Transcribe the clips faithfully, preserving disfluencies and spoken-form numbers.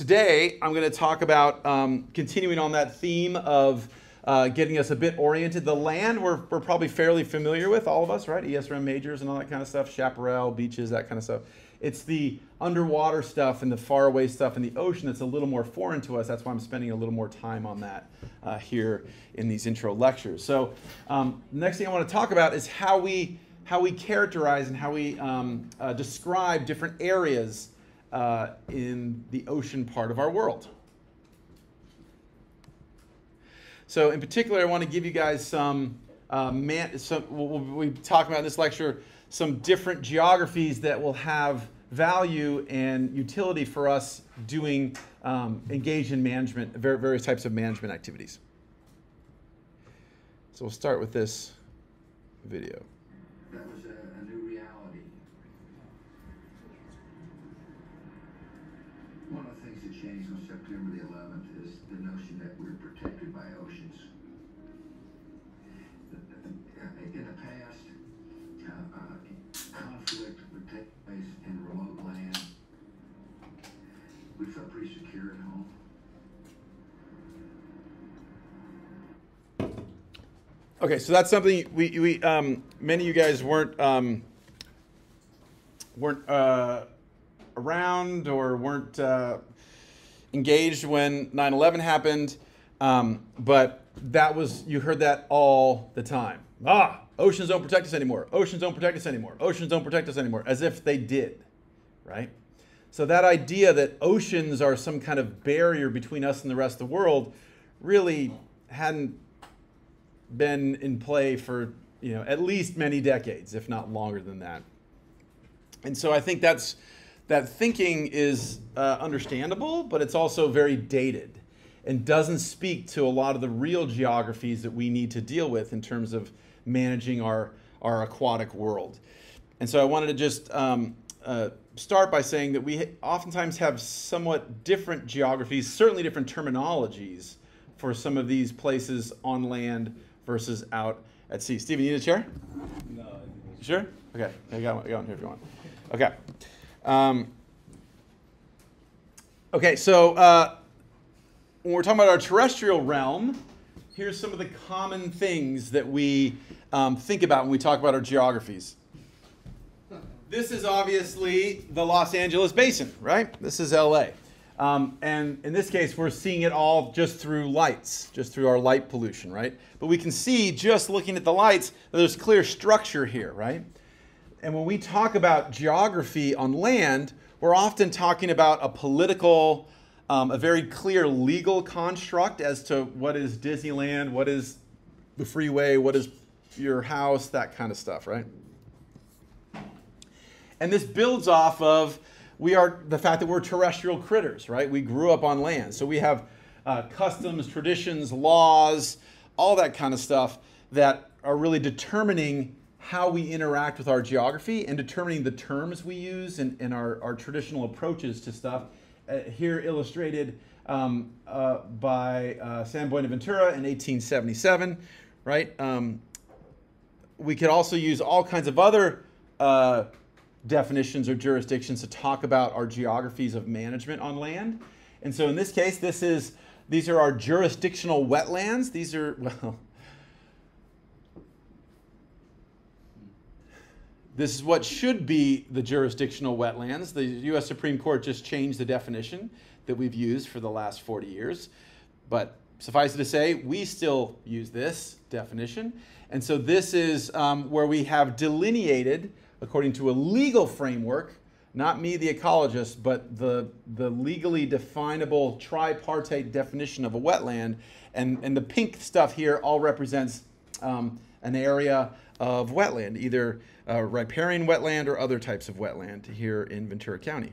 today I'm going to talk about um, continuing on that theme of uh, getting us a bit oriented. The land we're, we're probably fairly familiar with, all of us, right? E S R M majors and all that kind of stuff, chaparral, beaches, that kind of stuff. It's the underwater stuff and the faraway stuff in the ocean that's a little more foreign to us. That's why I'm spending a little more time on that uh, here in these intro lectures. So um, the next thing I want to talk about is how we, how we characterize and how we um, uh, describe different areas uh, in the ocean part of our world. So in particular, I want to give you guys some, uh, man some we'll, we'll be talking about in this lecture, some different geographies that will have value and utility for us doing um, engaged in management, various types of management activities. So we'll start with this video. That was a, a new reality. One of the things that changed on September the eleventh is the notion that we're protected by oceans. In the past, Uh, uh, conflict would take place in remote land. We felt pretty secure at home. Okay, so that's something we, we um, many of you guys weren't um, weren't uh, around or weren't uh, engaged when nine eleven happened, um, but that was, you heard that all the time. Ah, oceans don't protect us anymore. Oceans don't protect us anymore. Oceans don't protect us anymore. As if they did, right? So that idea that oceans are some kind of barrier between us and the rest of the world really hadn't been in play for, you know, at least many decades, if not longer than that. And so I think that's, that thinking is uh, understandable, but it's also very dated and doesn't speak to a lot of the real geographies that we need to deal with in terms of managing our, our aquatic world. And so I wanted to just um, uh, start by saying that we oftentimes have somewhat different geographies, certainly different terminologies for some of these places on land versus out at sea. Stephen, you need a chair? No. You sure? Okay, I got one, I got one here if you want. Okay. Um, okay, so uh, when we're talking about our terrestrial realm, here's some of the common things that we um, think about when we talk about our geographies. This is obviously the Los Angeles Basin, right? This is L A. Um, and in this case, we're seeing it all just through lights, just through our light pollution, right? But we can see, just looking at the lights, that there's clear structure here, right? And when we talk about geography on land, we're often talking about a political, Um, a very clear legal construct as to what is Disneyland, what is the freeway, what is your house, that kind of stuff, right? And this builds off of we are the fact that we're terrestrial critters, right? We grew up on land. So we have uh, customs, traditions, laws, all that kind of stuff that are really determining how we interact with our geography and determining the terms we use and, and our, our traditional approaches to stuff. Here illustrated um, uh, by uh, San Buenaventura in eighteen seventy-seven, right? Um, we could also use all kinds of other uh, definitions or jurisdictions to talk about our geographies of management on land. And so in this case, this is, these are our jurisdictional wetlands. These are, well, this is what should be the jurisdictional wetlands. The U S Supreme Court just changed the definition that we've used for the last forty years. But suffice it to say, we still use this definition. And so this is um, where we have delineated, according to a legal framework, not me, the ecologist, but the, the legally definable tripartite definition of a wetland. And, and the pink stuff here all represents um, an area of wetland, either uh, riparian wetland or other types of wetland here in Ventura County.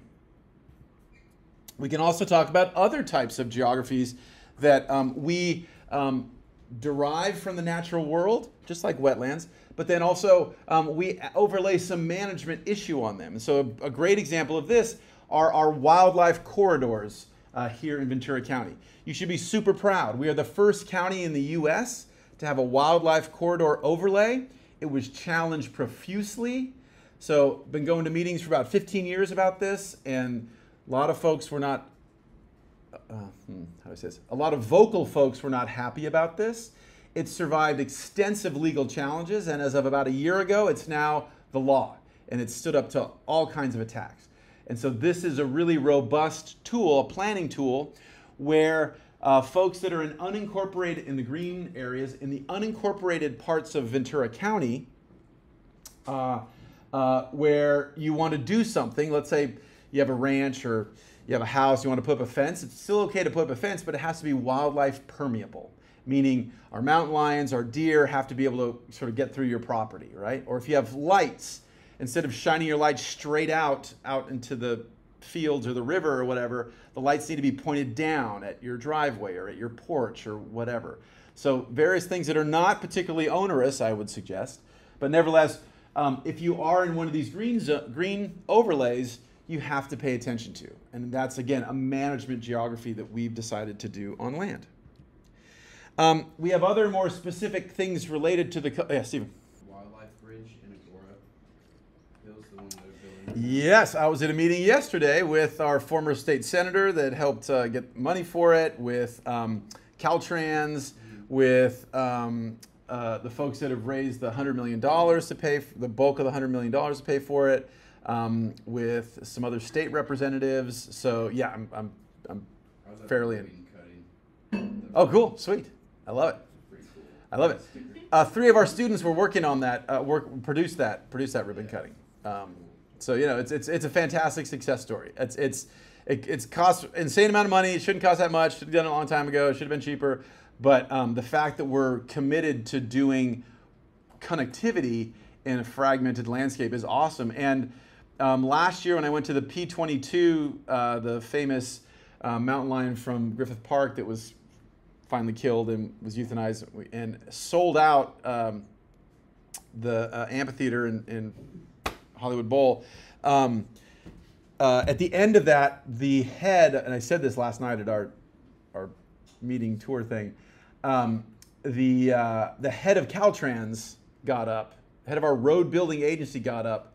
We can also talk about other types of geographies that um, we um, derive from the natural world, just like wetlands, but then also um, we overlay some management issue on them. And so a, a great example of this are our wildlife corridors uh, here in Ventura County. You should be super proud. We are the first county in the U S to have a wildlife corridor overlay. It was challenged profusely. So been going to meetings for about fifteen years about this, and a lot of folks were not uh, hmm, how do I say this? A lot of vocal folks were not happy about this. It survived extensive legal challenges, and as of about a year ago, it's now the law, and it's stood up to all kinds of attacks. And so this is a really robust tool, a planning tool, where uh, folks that are in unincorporated, in the green areas, in the unincorporated parts of Ventura County, uh, uh, where you want to do something, let's say you have a ranch or you have a house, you want to put up a fence, it's still okay to put up a fence, but it has to be wildlife permeable, meaning our mountain lions, our deer have to be able to sort of get through your property, right? Or if you have lights, instead of shining your light straight out, out into the fields or the river or whatever, the lights need to be pointed down at your driveway or at your porch or whatever. So various things that are not particularly onerous, I would suggest. But nevertheless, um, if you are in one of these green, green overlays, you have to pay attention to. And that's, again, a management geography that we've decided to do on land. Um, we have other more specific things related to the... Yeah, Stephen. Yes, I was at a meeting yesterday with our former state senator that helped uh, get money for it, with um, Caltrans, with um, uh, the folks that have raised the one hundred million dollars to pay, for the bulk of the one hundred million dollars to pay for it, um, with some other state representatives. So yeah, I'm, I'm, I'm fairly in. Oh, cool, sweet. I love it. I love it. Uh, three of our students were working on that, uh, work, produced that, produced that ribbon cutting. Um, So, you know, it's, it's, it's a fantastic success story. It's, it's, it, it's cost an insane amount of money. It shouldn't cost that much. Should have done it a long time ago. It should have been cheaper. But um, the fact that we're committed to doing connectivity in a fragmented landscape is awesome. And um, last year when I went to the P twenty-two, uh, the famous uh, mountain lion from Griffith Park that was finally killed and was euthanized and sold out um, the uh, amphitheater in, in Hollywood Bowl. Um, uh, at the end of that, the head, and I said this last night at our our meeting tour thing, um, the uh, the head of Caltrans got up, head of our road building agency got up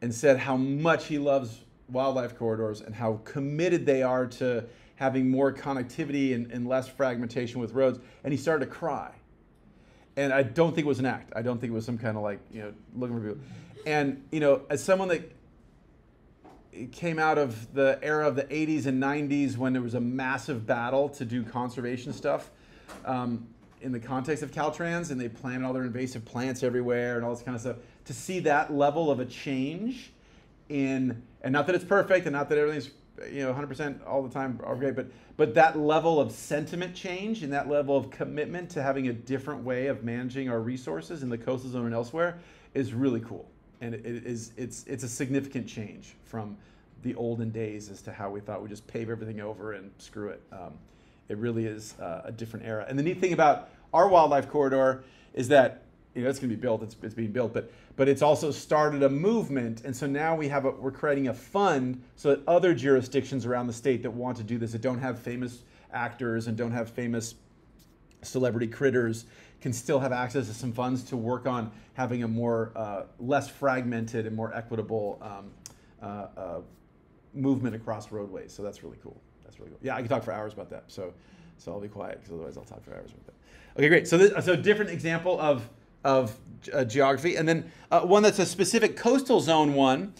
and said how much he loves wildlife corridors and how committed they are to having more connectivity and, and less fragmentation with roads. And he started to cry. And I don't think it was an act. I don't think it was some kind of like, you know, looking for people. And, you know, as someone that came out of the era of the eighties and nineties when there was a massive battle to do conservation stuff um, in the context of Caltrans, and they planted all their invasive plants everywhere and all this kind of stuff, to see that level of a change in, and not that it's perfect and not that everything's, you know, one hundred percent all the time are great, but, but that level of sentiment change and that level of commitment to having a different way of managing our resources in the coastal zone and elsewhere is really cool. And it is, it's, it's a significant change from the olden days as to how we thought we just pave everything over and screw it. Um, it really is uh, a different era. And the neat thing about our wildlife corridor is that, you know, it's going to be built, it's, it's being built, but, but it's also started a movement. And so now we have a, we're creating a fund so that other jurisdictions around the state that want to do this, that don't have famous actors and don't have famous celebrity critters, can still have access to some funds to work on having a more, uh, less fragmented and more equitable um, uh, uh, movement across roadways. So that's really cool. That's really cool. Yeah, I could talk for hours about that. So, so I'll be quiet because otherwise I'll talk for hours about that. Okay, great. So this, so different example of, of uh, geography. And then uh, one that's a specific coastal zone one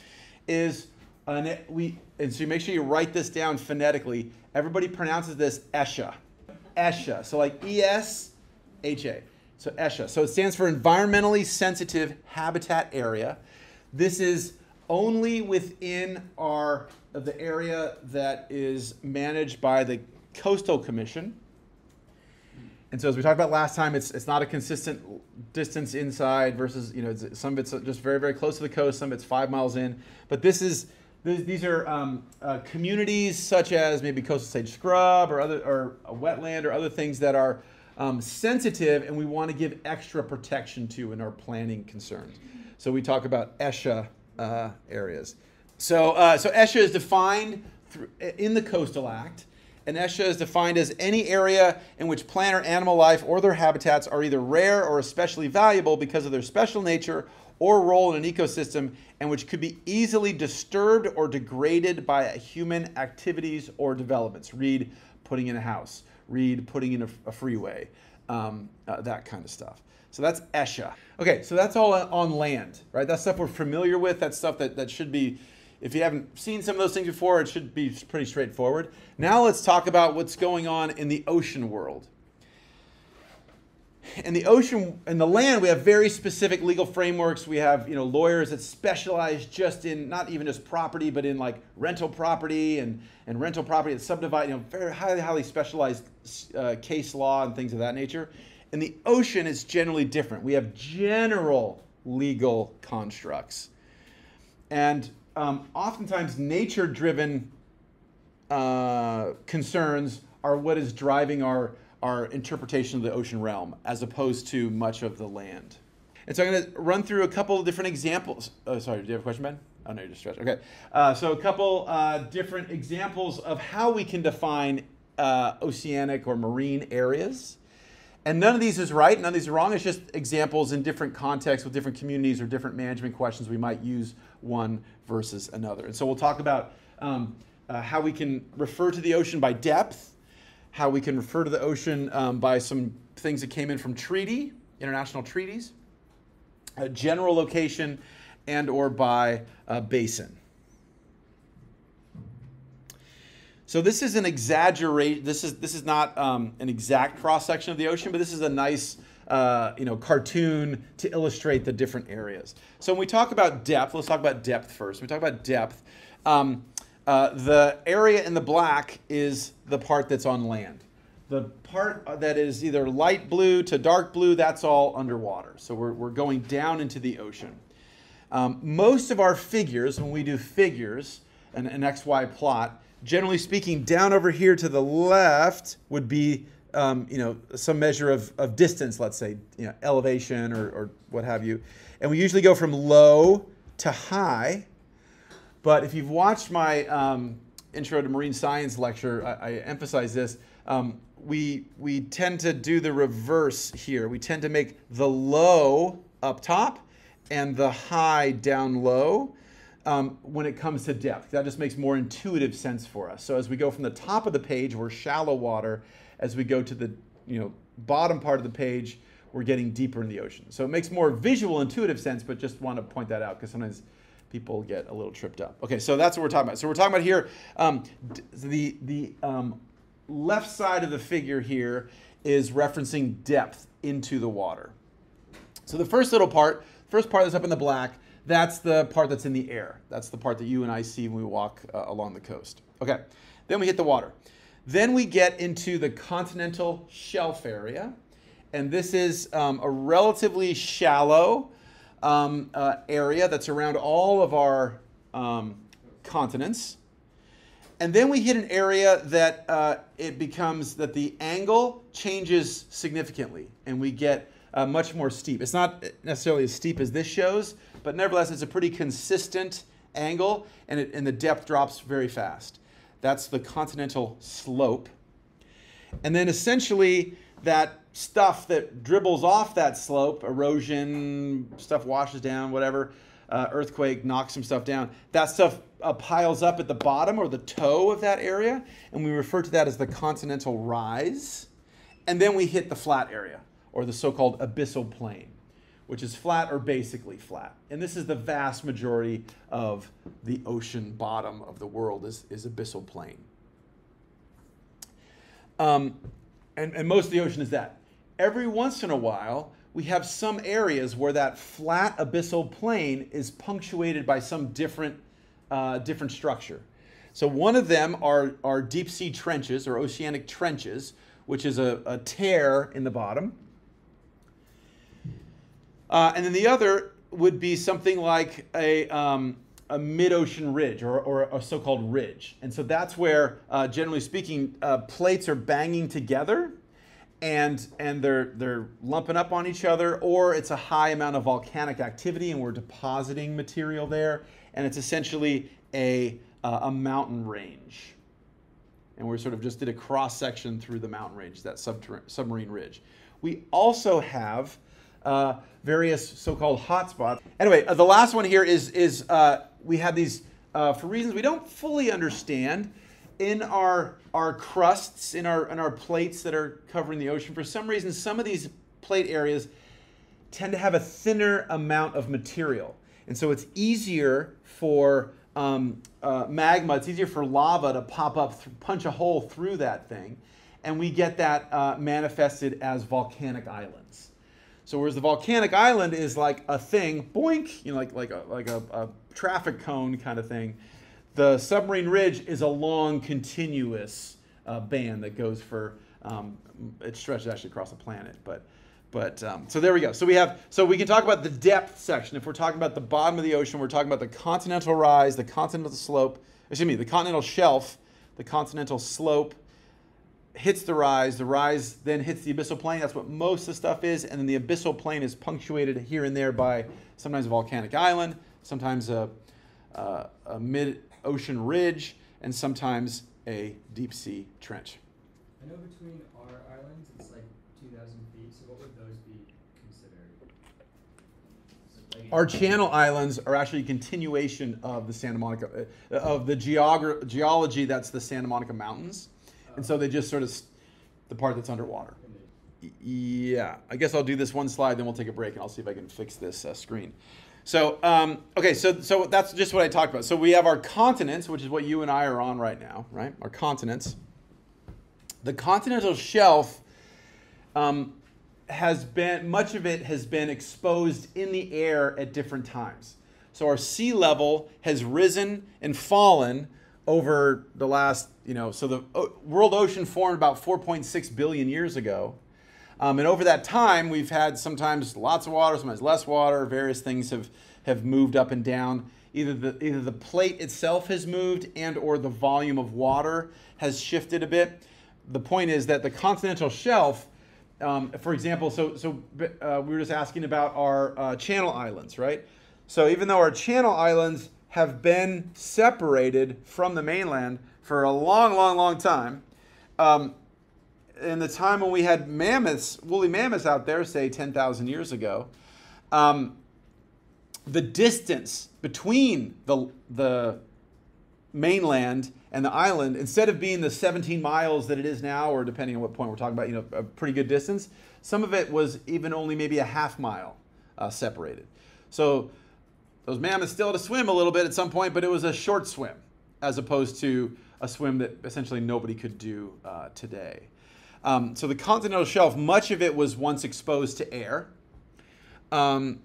is, uh, we, and so make sure you write this down phonetically. Everybody pronounces this ESHA. ESHA. So like E S, H A. So ESHA. So it stands for Environmentally Sensitive Habitat Area. This is only within our the area that is managed by the Coastal Commission. And so as we talked about last time, it's, it's not a consistent distance inside versus, you know, some of it's just very, very close to the coast, some of it's five miles in. But this is, these are um, uh, communities such as maybe coastal sage scrub or other, or a wetland or other things that are Um, sensitive, and we want to give extra protection to in our planning concerns. So we talk about ESHA uh, areas. So, uh, so ESHA is defined through, in the Coastal Act, and ESHA is defined as any area in which plant or animal life or their habitats are either rare or especially valuable because of their special nature or role in an ecosystem and which could be easily disturbed or degraded by human activities or developments. Read putting in a house, read putting in a, a freeway, um, uh, that kind of stuff. So that's ESHA. Okay, so that's all on land, right? That's stuff we're familiar with. That's stuff that, that should be, if you haven't seen some of those things before, it should be pretty straightforward. Now let's talk about what's going on in the ocean world. In the ocean, in the land, we have very specific legal frameworks. We have, you know, lawyers that specialize just in not even just property, but in like rental property and, and rental property that subdivide, you know, very highly, highly specialized uh, case law and things of that nature. In the ocean, it's generally different. We have general legal constructs. And um, oftentimes nature-driven uh, concerns are what is driving our our interpretation of the ocean realm, as opposed to much of the land. And so I'm going to run through a couple of different examples. Oh, sorry, do you have a question, Ben? Oh, no, you're just stretching. Okay. Uh, so a couple uh, different examples of how we can define uh, oceanic or marine areas. And none of these is right, none of these are wrong. It's just examples in different contexts with different communities or different management questions. We might use one versus another. And so we'll talk about um, uh, how we can refer to the ocean by depth, how we can refer to the ocean um, by some things that came in from treaty, international treaties, a general location, and or by a basin. So this is an exaggerate. This is this is not um, an exact cross section of the ocean, but this is a nice uh, you know cartoon to illustrate the different areas. So when we talk about depth, let's talk about depth first. When we talk about depth. Um, Uh, the area in the black is the part that's on land. The part that is either light blue to dark blue, that's all underwater. So we're, we're going down into the ocean. Um, most of our figures, when we do figures, an, an X Y plot, generally speaking, down over here to the left would be um, you know, some measure of, of distance, let's say, you know, elevation or, or what have you. And we usually go from low to high. But if you've watched my um, Intro to Marine Science lecture, I, I emphasize this. Um, we, we tend to do the reverse here. We tend to make the low up top and the high down low um, when it comes to depth. That just makes more intuitive sense for us. So as we go from the top of the page, we're shallow water. As we go to the you know, bottom part of the page, we're getting deeper in the ocean. So it makes more visual, intuitive sense, but just want to point that out because sometimes people get a little tripped up. Okay, so that's what we're talking about. So we're talking about here, um, the, the um, left side of the figure here is referencing depth into the water. So the first little part, first part that's up in the black, that's the part that's in the air. That's the part that you and I see when we walk uh, along the coast. Okay, then we hit the water. Then we get into the continental shelf area. And this is um, a relatively shallow Um, uh, area that's around all of our um, continents. And then we hit an area that uh, it becomes that the angle changes significantly and we get uh, much more steep. It's not necessarily as steep as this shows, but nevertheless, it's a pretty consistent angle and, it, and the depth drops very fast. That's the continental slope. And then essentially that stuff that dribbles off that slope, erosion, stuff washes down, whatever, uh, earthquake knocks some stuff down, that stuff uh, piles up at the bottom or the toe of that area, and we refer to that as the continental rise. And then we hit the flat area, or the so-called abyssal plain, which is flat or basically flat. And this is the vast majority of the ocean bottom of the world is, is abyssal plain. Um, and, and most of the ocean is that. Every once in a while, we have some areas where that flat abyssal plain is punctuated by some different, uh, different structure. So one of them are, are deep sea trenches or oceanic trenches, which is a, a tear in the bottom. Uh, and then the other would be something like a, um, a mid-ocean ridge or, or a so-called ridge. And so that's where, uh, generally speaking, uh, plates are banging together. And, and they're, they're lumping up on each other, or it's a high amount of volcanic activity and we're depositing material there, and it's essentially a, uh, a mountain range. And we're sort of just did a cross-section through the mountain range, that submarine ridge. We also have uh, various so-called hotspots. Anyway, uh, the last one here is, is uh, we have these, uh, for reasons we don't fully understand, in our, our crusts, in our, in our plates that are covering the ocean, for some reason, some of these plate areas tend to have a thinner amount of material. And so it's easier for um, uh, magma, it's easier for lava to pop up, punch a hole through that thing. And we get that uh, manifested as volcanic islands. So whereas the volcanic island is like a thing, boink, you know, like, like, a, like a, a traffic cone kind of thing, the submarine ridge is a long, continuous uh, band that goes for, um, it stretches actually across the planet, but But, um, so there we go. So we have, so we can talk about the depth section. If we're talking about the bottom of the ocean, we're talking about the continental rise, the continental slope, excuse me, the continental shelf, the continental slope hits the rise, the rise then hits the abyssal plain. That's what most of the stuff is. And then the abyssal plain is punctuated here and there by sometimes a volcanic island, sometimes a, uh, a mid-ocean ridge, and sometimes a deep sea trench. I know between our islands, it's like two thousand feet, so what would those be considered? So like our Channel Islands are actually a continuation of the Santa Monica, uh, of the geog geology that's the Santa Monica Mountains. Uh, and so they just sort of, the part that's underwater. Yeah, I guess I'll do this one slide, then we'll take a break and I'll see if I can fix this uh, screen. So, um, okay, so, so that's just what I talked about. So we have our continents, which is what you and I are on right now, right? Our continents. The continental shelf Um, has been, much of it has been exposed in the air at different times. So our sea level has risen and fallen over the last, you know, so the world ocean formed about four point six billion years ago. Um, and over that time, we've had sometimes lots of water, sometimes less water, various things have, have moved up and down. Either the, either the plate itself has moved and or the volume of water has shifted a bit. The point is that the continental shelf, Um, for example, so, so uh, we were just asking about our uh, Channel Islands, right? So even though our Channel Islands have been separated from the mainland for a long, long, long time, um, in the time when we had mammoths, woolly mammoths out there, say ten thousand years ago, um, the distance between the, the mainland and the island, instead of being the seventeen miles that it is now, or depending on what point we're talking about, you know, a pretty good distance, some of it was even only maybe a half mile uh, separated. So those mammoths still had to swim a little bit at some point, but it was a short swim as opposed to a swim that essentially nobody could do uh, today. Um, so the continental shelf, much of it was once exposed to air. Um,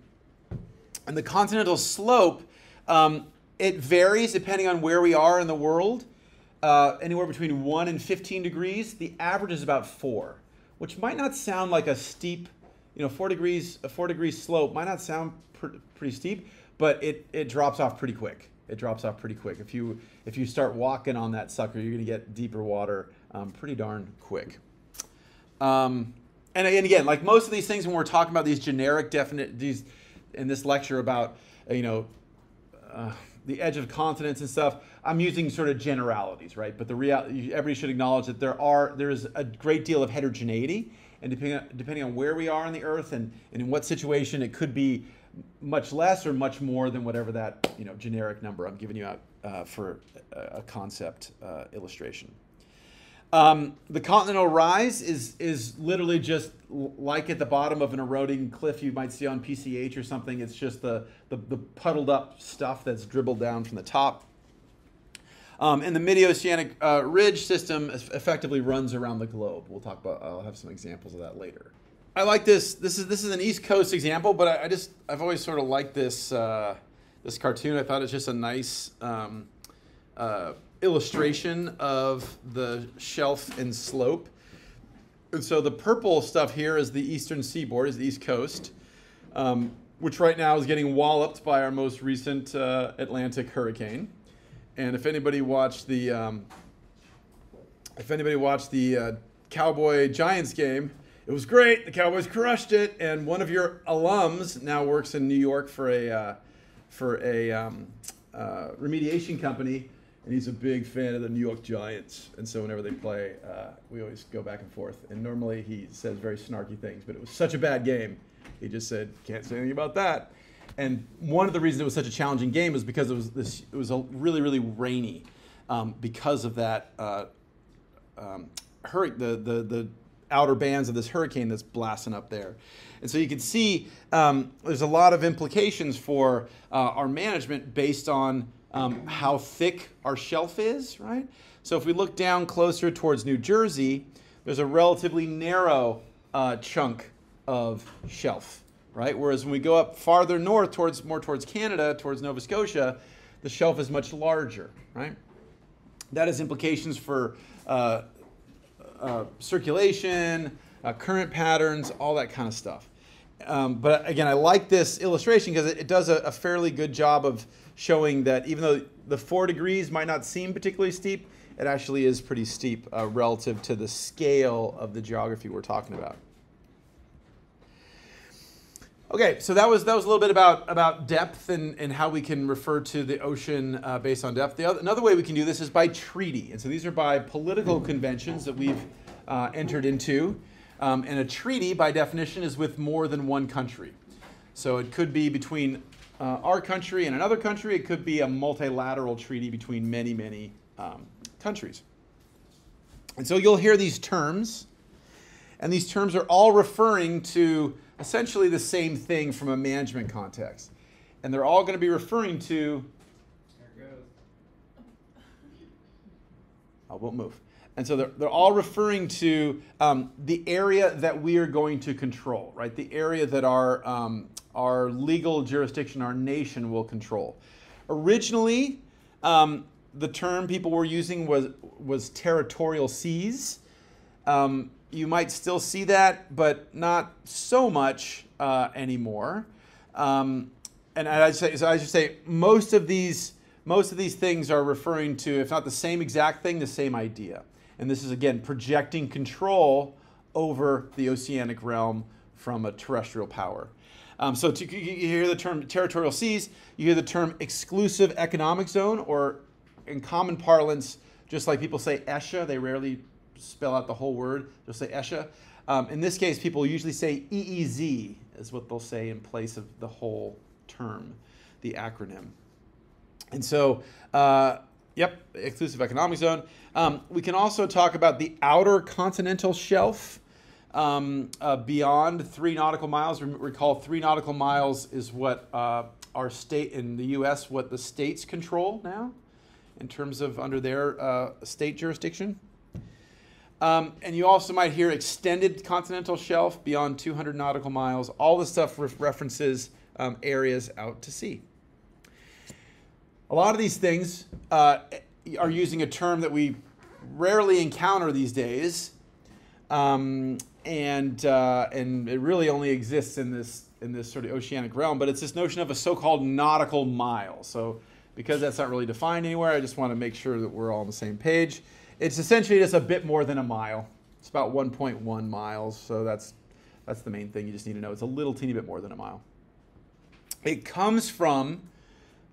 and the continental slope, um, it varies depending on where we are in the world. Uh, anywhere between one and fifteen degrees. The average is about four, which might not sound like a steep, you know, four degrees, a four degree slope might not sound pr pretty steep, but it, it drops off pretty quick. It drops off pretty quick. If you, if you start walking on that sucker, you're gonna get deeper water um, pretty darn quick. Um, and, and again, like most of these things, when we're talking about these generic definite, these in this lecture about, you know, uh, the edge of continents and stuff, I'm using sort of generalities, right? But the reality, everybody should acknowledge that there are, there is a great deal of heterogeneity, and depending on, depending on where we are on the Earth and, and in what situation, it could be much less or much more than whatever that, you know, generic number I'm giving you out uh, for a, a concept uh, illustration. Um, the continental rise is, is literally just like at the bottom of an eroding cliff you might see on P C H or something. It's just the, the, the puddled up stuff that's dribbled down from the top. Um, and the mid-oceanic uh, ridge system effectively runs around the globe. We'll talk about, I'll have some examples of that later. I like this, this is, this is an East Coast example, but I, I just, I've always sort of liked this, uh, this cartoon. I thought it's just a nice, um, uh, illustration of the shelf and slope. And so the purple stuff here is the eastern seaboard, is the East Coast, um, which right now is getting walloped by our most recent uh, Atlantic hurricane. And if anybody watched the um, if anybody watched the uh, Cowboy Giants game, it was great. The Cowboys crushed it. And one of your alums now works in New York for a uh, for a um, uh, remediation company. And he's a big fan of the New York Giants. And so whenever they play, uh, we always go back and forth. And normally he says very snarky things, but it was such a bad game. They just said, can't say anything about that. And one of the reasons it was such a challenging game was because it was, this, it was a really, really rainy um, because of that uh, um, hurricane, the, the, the outer bands of this hurricane that's blasting up there. And so you can see um, there's a lot of implications for uh, our management based on um, how thick our shelf is, right? So if we look down closer towards New Jersey, there's a relatively narrow uh, chunk of shelf, right? Whereas when we go up farther north, towards more towards Canada, towards Nova Scotia, the shelf is much larger, right? That has implications for uh, uh, circulation, uh, current patterns, all that kind of stuff. Um, but again, I like this illustration because it, it does a, a fairly good job of showing that even though the four degrees might not seem particularly steep, it actually is pretty steep uh, relative to the scale of the geography we're talking about. Okay, so that was, that was a little bit about, about depth and, and how we can refer to the ocean uh, based on depth. The other, another way we can do this is by treaty. And so these are by political conventions that we've uh, entered into. Um, and a treaty, by definition, is with more than one country. So it could be between uh, our country and another country. It could be a multilateral treaty between many, many um, countries. And so you'll hear these terms. And these terms are all referring to essentially the same thing from a management context. And they're all going to be referring to, there it goes. I won't move. And so they're, they're all referring to um, the area that we are going to control, right? The area that our, um, our legal jurisdiction, our nation will control. Originally, um, the term people were using was, was territorial seas. Um, You might still see that, but not so much uh, anymore. Um, and I'd say, so I should say, most of these, most of these things are referring to, if not the same exact thing, the same idea. And this is again projecting control over the oceanic realm from a terrestrial power. Um, so to, you hear the term territorial seas, you hear the term exclusive economic zone, or in common parlance, just like people say ESHA, they rarely spell out the whole word, they'll say ESHA. Um, in this case, people usually say E E Z is what they'll say in place of the whole term, the acronym. And so, uh, yep, exclusive economic zone. Um, we can also talk about the outer continental shelf um, uh, beyond three nautical miles. Recall, three nautical miles is what uh, our state in the U S, what the states control now in terms of under their uh, state jurisdiction. Um, and you also might hear extended continental shelf beyond two hundred nautical miles. All this stuff re references um, areas out to sea. A lot of these things uh, are using a term that we rarely encounter these days, um, and uh, and it really only exists in this in this sort of oceanic realm. But it's this notion of a so-called nautical mile. So because that's not really defined anywhere, I just want to make sure that we're all on the same page. It's essentially just a bit more than a mile. It's about one point one miles, so that's, that's the main thing you just need to know. It's a little teeny bit more than a mile. It comes from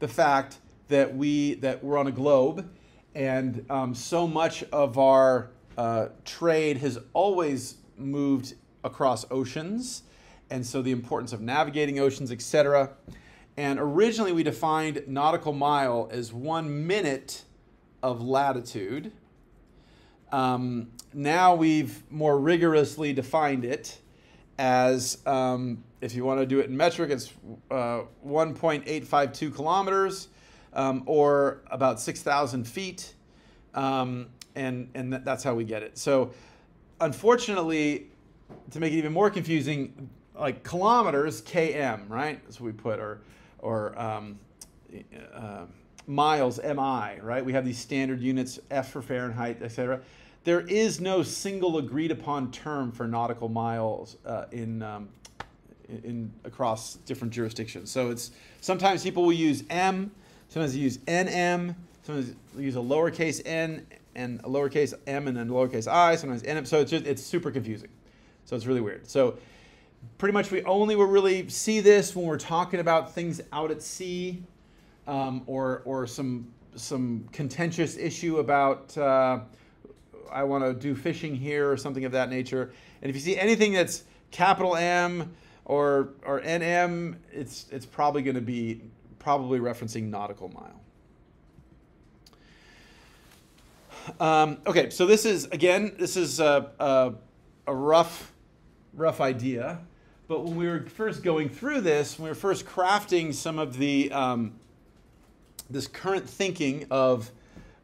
the fact that, we, that we're on a globe, and um, so much of our uh, trade has always moved across oceans, and so the importance of navigating oceans, et cetera. And originally we defined nautical mile as one minute of latitude. Um, now we've more rigorously defined it as, um, if you want to do it in metric, it's uh, one point eight five two kilometers, um, or about six thousand feet, um, and, and th that's how we get it. So unfortunately, to make it even more confusing, like kilometers, K M, right? That's what we put, or, or um, uh, miles, M I, right? We have these standard units, F for Fahrenheit, et cetera. There is no single agreed upon term for nautical miles uh, in, um, in, in across different jurisdictions. So it's, sometimes people will use M, sometimes they use N M, sometimes they use a lowercase n and a lowercase m and then lowercase I, sometimes N M. So it's, just, it's super confusing. So it's really weird. So pretty much we only will really see this when we're talking about things out at sea, Um, or, or some, some contentious issue about, uh, I want to do fishing here or something of that nature. And if you see anything that's capital M or or N M, it's it's probably going to be probably referencing nautical mile. Um, okay, so this is, again, this is a, a, a rough, rough idea. But when we were first going through this, when we were first crafting some of the, um, this current thinking of,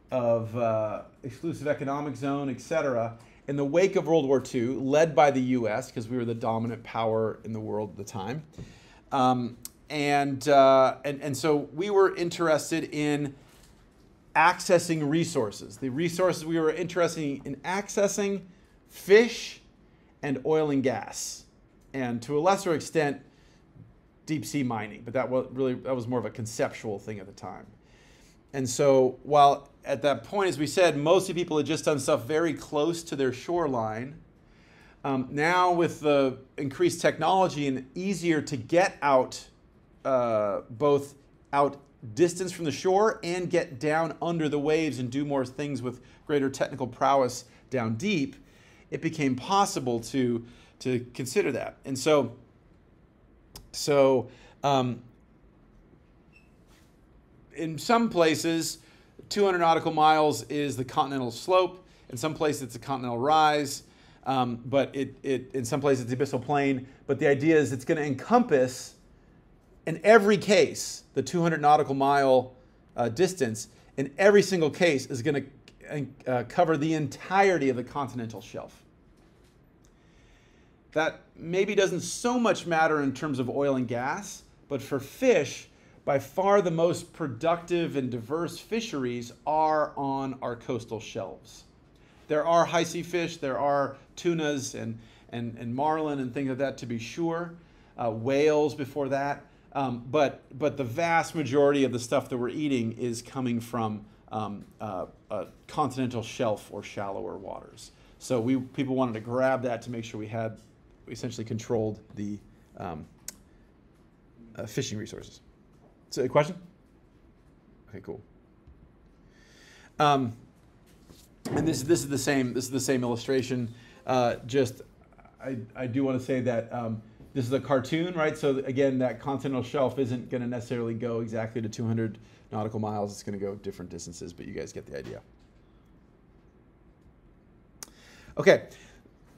of uh, exclusive economic zone, et cetera, in the wake of World War Two, led by the U S, because we were the dominant power in the world at the time. Um, and, uh, and, and so we were interested in accessing resources. The resources we were interested in accessing, fish and oil and gas, and to a lesser extent, deep sea mining. But that was really, that was more of a conceptual thing at the time. And so while at that point, as we said, most of the people had just done stuff very close to their shoreline, um, now with the increased technology and easier to get out, uh, both out distance from the shore and get down under the waves and do more things with greater technical prowess down deep, it became possible to to consider that. And so, so um, in some places, two hundred nautical miles is the continental slope. In some places, it's a continental rise. Um, but it, it in some places, it's the abyssal plain. But the idea is it's going to encompass, in every case, the two hundred nautical mile uh, distance, in every single case, is going to uh, cover the entirety of the continental shelf. That maybe doesn't so much matter in terms of oil and gas, but for fish, by far the most productive and diverse fisheries are on our coastal shelves. There are high sea fish, there are tunas and, and, and marlin and things like that, to be sure, uh, whales before that. Um, but, but the vast majority of the stuff that we're eating is coming from um, uh, a continental shelf or shallower waters. So we, people wanted to grab that to make sure we had we essentially controlled the um, uh, fishing resources. So a question? Okay, cool. Um, and this, this, is the same, this is the same illustration. Uh, just I, I do want to say that um, this is a cartoon, right? So again, that continental shelf isn't going to necessarily go exactly to two hundred nautical miles. It's going to go different distances, but you guys get the idea. Okay,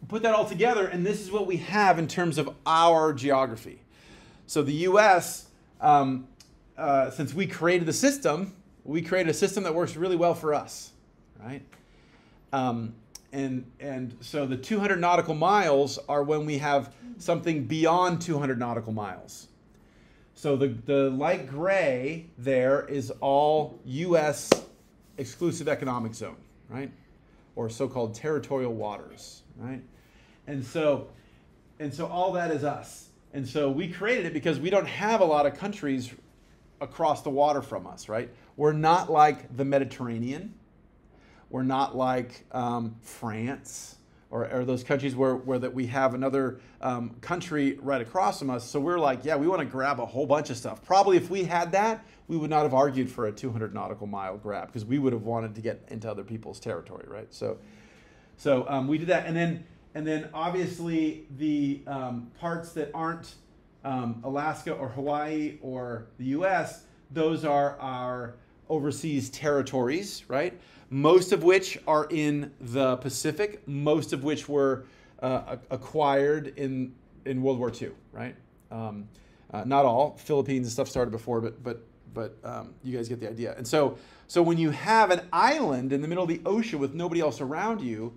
put that all together, and this is what we have in terms of our geography. So the U S, um, uh, since we created the system, we created a system that works really well for us, right? Um, And, and so the two hundred nautical miles are when we have something beyond two hundred nautical miles. So the, the light gray there is all U S exclusive economic zone, right? Or so-called territorial waters, right? And so, and so all that is us. And so we created it because we don't have a lot of countries across the water from us, right? We're not like the Mediterranean. We're not like um, France or, or those countries where, where that we have another um, country right across from us. So we're like, yeah, we want to grab a whole bunch of stuff. Probably if we had that, we would not have argued for a two hundred nautical mile grab because we would have wanted to get into other people's territory, right? So, so um, we did that, and then and then obviously the um, parts that aren't um, Alaska or Hawaii or the U S, those are our overseas territories, right? Most of which are in the Pacific, most of which were uh, acquired in, in World War Two, right? Um, uh, not all. Philippines and stuff started before, but, but, but um, you guys get the idea. And so, so when you have an island in the middle of the ocean with nobody else around you,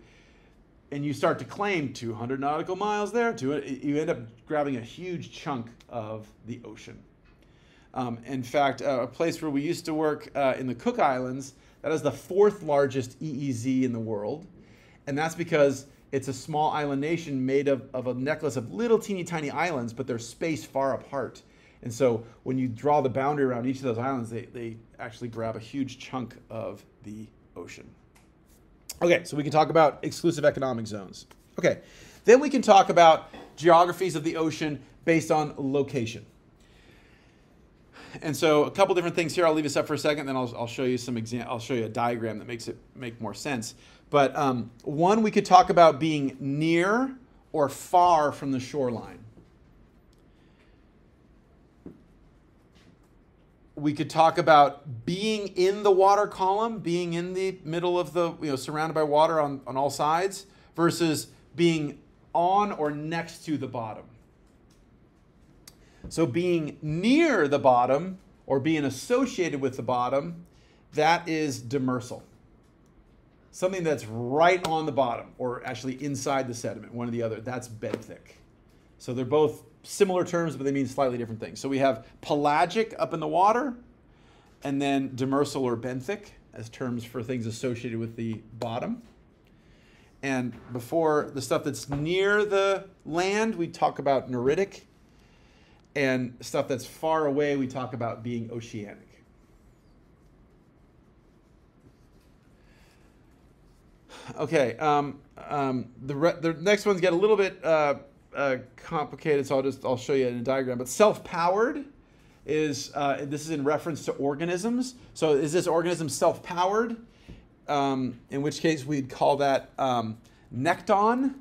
and you start to claim two hundred nautical miles there, you end up grabbing a huge chunk of the ocean. Um, in fact, uh, a place where we used to work uh, in the Cook Islands, that is the fourth largest E E Z in the world. And that's because it's a small island nation made of, of a necklace of little teeny tiny islands, but they're spaced far apart. And so when you draw the boundary around each of those islands, they, they actually grab a huge chunk of the ocean. Okay, so we can talk about exclusive economic zones. Okay, then we can talk about geographies of the ocean based on location. And so a couple different things here. I'll leave this up for a second, then I'll, I'll show you some exam. I'll show you a diagram that makes it make more sense. But um, one, we could talk about being near or far from the shoreline. we could talk about being in the water column, being in the middle of the, you know, surrounded by water on, on all sides, versus being on or next to the bottom. So being near the bottom or being associated with the bottom, that is demersal. Something that's right on the bottom or actually inside the sediment, one or the other, that's benthic. So they're both similar terms, but they mean slightly different things. So we have pelagic up in the water, and then demersal or benthic as terms for things associated with the bottom. And before, the stuff that's near the land, we talk about neritic, and stuff that's far away, we talk about being oceanic. Okay, um, um, the, re the next one's got a little bit uh, uh, complicated, so I'll just I'll show you in a diagram. But self-powered is, uh, this is in reference to organisms. So is this organism self-powered? Um, in which case we'd call that um, nekton,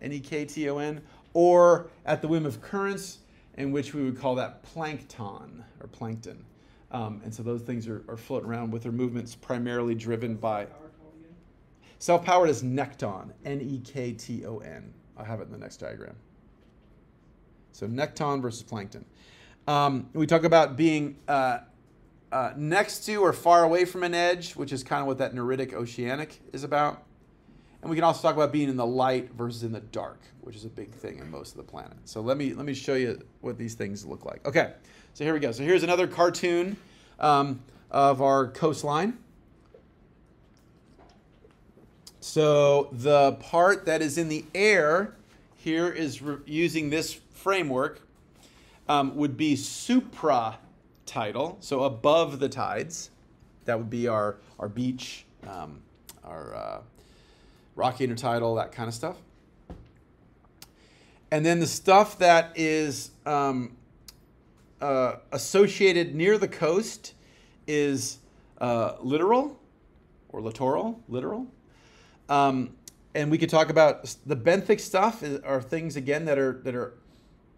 N E K T O N, or at the whim of currents, in which we would call that plankton or plankton. Um, and so those things are, are floating around with their movements primarily driven by... Self-powered is nekton, N E K T O N. I'll have it in the next diagram. So nekton versus plankton. Um, we talk about being uh, uh, next to or far away from an edge, which is kind of what that neritic oceanic is about. And we can also talk about being in the light versus in the dark, which is a big thing in most of the planet. So let me, let me show you what these things look like. Okay, so here we go. So here's another cartoon um, of our coastline. So the part that is in the air here is using this framework um, would be supratidal, so above the tides. That would be our, our beach, um, our uh, rocky intertidal, that kind of stuff. And then the stuff that is um, uh, associated near the coast is uh, littoral or littoral, littoral. Um, and we could talk about the benthic stuff is, are things again that are that are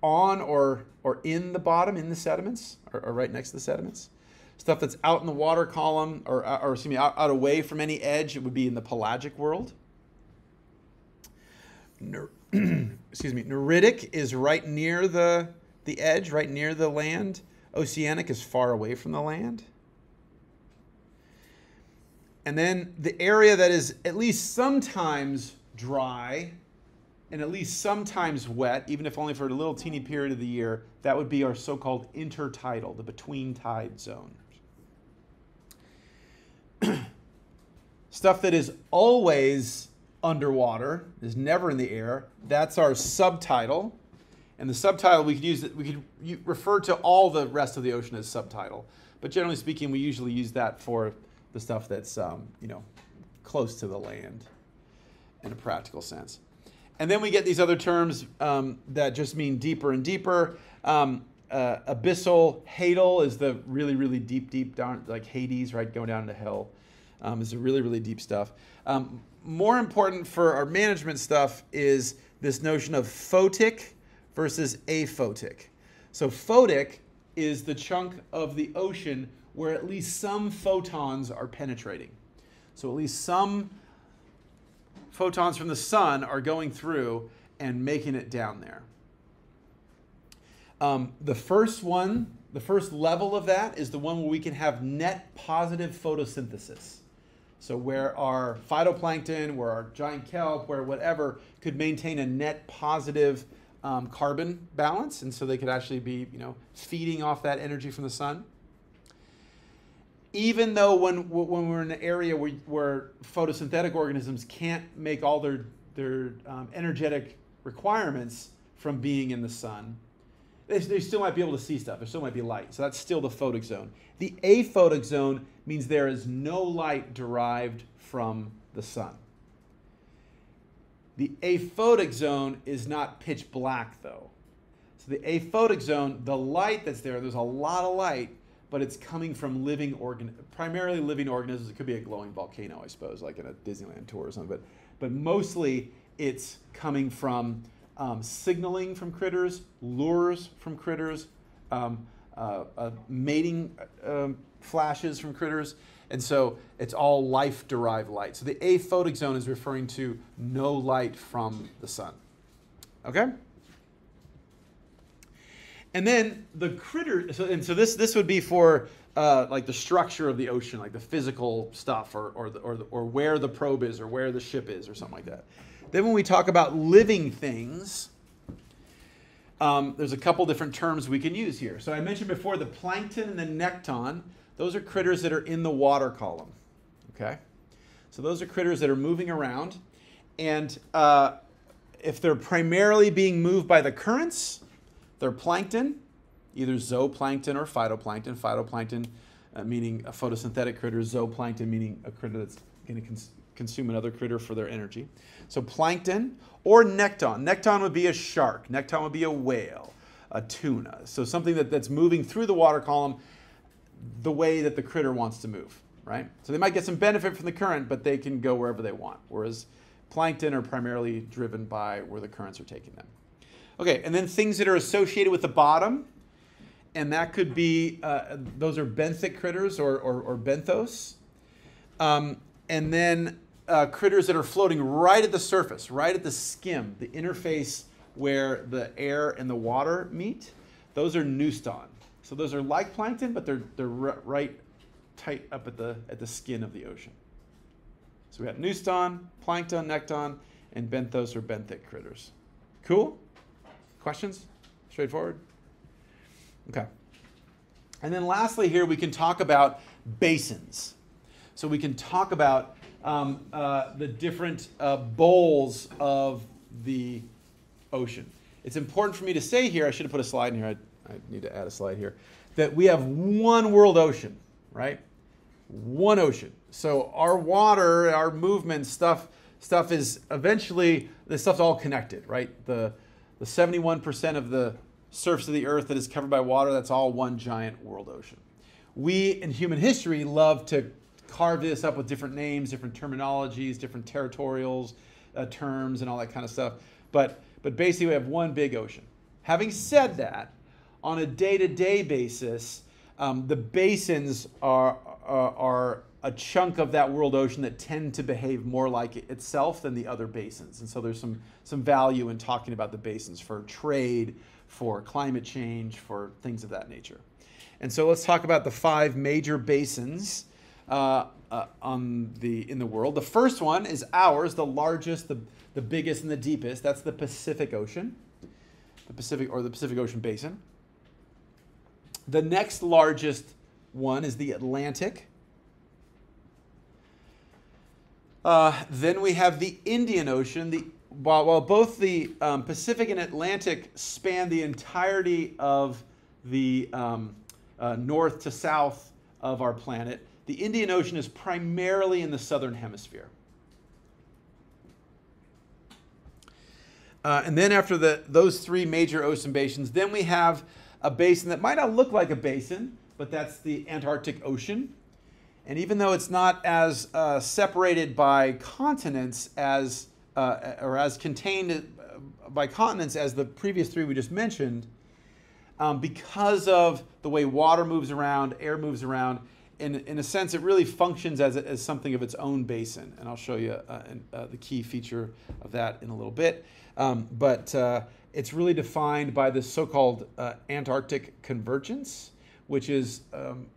on or or in the bottom, in the sediments, or, or right next to the sediments. Stuff that's out in the water column, or or excuse me, out, out away from any edge, it would be in the pelagic world. Ner excuse me, neritic is right near the the edge, right near the land. Oceanic is far away from the land. And then the area that is at least sometimes dry and at least sometimes wet, even if only for a little teeny period of the year, that would be our so-called intertidal, the between-tide zone. Stuff that is always underwater, is never in the air, that's our subtidal. And the subtidal, we could use, we could refer to all the rest of the ocean as subtidal. But generally speaking, we usually use that for the stuff that's, um, you know, close to the land in a practical sense. And then we get these other terms um, that just mean deeper and deeper. Um, uh, abyssal, hadal is the really, really deep, deep down, like Hades, right, going down into hell. Um, is the really, really deep stuff. Um, more important for our management stuff is this notion of photic versus aphotic. So photic is the chunk of the ocean where at least some photons are penetrating. So at least some photons from the sun are going through and making it down there. Um, the first one, the first level of that is the one where we can have net positive photosynthesis. So where our phytoplankton, where our giant kelp, where whatever could maintain a net positive um, carbon balance. And so they could actually be, you know, feeding off that energy from the sun. Even though when, when we're in an area where, where photosynthetic organisms can't make all their, their um, energetic requirements from being in the sun, they, they still might be able to see stuff. There still might be light. So that's still the photic zone. The aphotic zone means there is no light derived from the sun. The aphotic zone is not pitch black, though. So the aphotic zone, the light that's there, there's a lot of light, but it's coming from living organ, primarily living organisms. It could be a glowing volcano, I suppose, like in a Disneyland tour or something. But, but mostly it's coming from um, signaling from critters, lures from critters, um, uh, uh, mating uh, flashes from critters. And so it's all life-derived light. So the aphotic zone is referring to no light from the sun. Okay? And then the critter, so, and so this, this would be for uh, like the structure of the ocean, like the physical stuff, or, or, the, or, the, or where the probe is, or where the ship is, or something like that. Then when we talk about living things, um, there's a couple different terms we can use here. So I mentioned before the plankton and the nekton. Those are critters that are in the water column, okay? So those are critters that are moving around. And uh, if they're primarily being moved by the currents, they're plankton, either zooplankton or phytoplankton. Phytoplankton uh, meaning a photosynthetic critter, zooplankton meaning a critter that's gonna cons consume another critter for their energy. So plankton or nekton. Nekton would be a shark. Nekton would be a whale, a tuna. So something that, that's moving through the water column the way that the critter wants to move, right? So they might get some benefit from the current, but they can go wherever they want, whereas plankton are primarily driven by where the currents are taking them. Okay, and then things that are associated with the bottom, and that could be, uh, those are benthic critters or, or, or benthos, um, and then uh, critters that are floating right at the surface, right at the skim, the interface where the air and the water meet, those are nouston. So those are like plankton, but they're, they're right tight up at the, at the skin of the ocean. So we have nouston, plankton, nekton, and benthos or benthic critters. Cool? Questions? Straightforward? Okay. And then lastly here, we can talk about basins. So we can talk about um, uh, the different uh, bowls of the ocean. It's important for me to say here, I should have put a slide in here. I, I need to add a slide here, that we have one world ocean, right? One ocean. So our water, our movement, stuff, stuff is eventually, this stuff's all connected, right? The the seventy-one percent of the surface of the earth that is covered by water, that's all one giant world ocean. We in human history love to carve this up with different names, different terminologies, different territorials, uh, terms, and all that kind of stuff. But, but basically we have one big ocean. Having said that, on a day-to-day basis, um, the basins are, are, are a chunk of that world ocean that tend to behave more like it itself than the other basins. And so there's some, some value in talking about the basins for trade, for climate change, for things of that nature. And so let's talk about the five major basins uh, uh, on the, in the world. The first one is ours, the largest, the, the biggest, and the deepest. That's the Pacific Ocean, the Pacific, or the Pacific Ocean Basin. The next largest one is the Atlantic. Uh, then we have the Indian Ocean. The, while, while both the um, Pacific and Atlantic span the entirety of the um, uh, north to south of our planet, the Indian Ocean is primarily in the southern hemisphere. Uh, and then after the, those three major ocean basins, then we have a basin that might not look like a basin, but that's the Antarctic Ocean. And even though it's not as uh, separated by continents as, uh, or as contained by continents as the previous three we just mentioned, um, because of the way water moves around, air moves around, in, in a sense it really functions as, as something of its own basin. And I'll show you uh, in, uh, the key feature of that in a little bit. Um, but uh, It's really defined by this so-called uh, Antarctic convergence, which is um,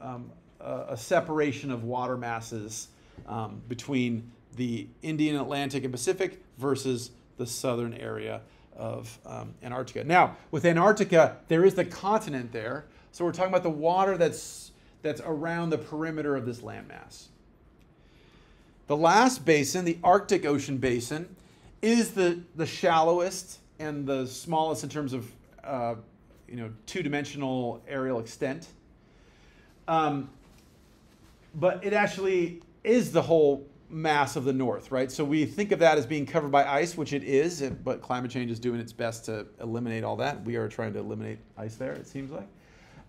um, a, a separation of water masses um, between the Indian, Atlantic, and Pacific versus the southern area of um, Antarctica. Now, with Antarctica, there is the continent there, so we're talking about the water that's, that's around the perimeter of this landmass. The last basin, the Arctic Ocean Basin, is the, the shallowest and the smallest in terms of uh, you know, two-dimensional aerial extent. Um, but it actually is the whole mass of the north, right? So we think of that as being covered by ice, which it is, but climate change is doing its best to eliminate all that. We are trying to eliminate ice there, it seems like.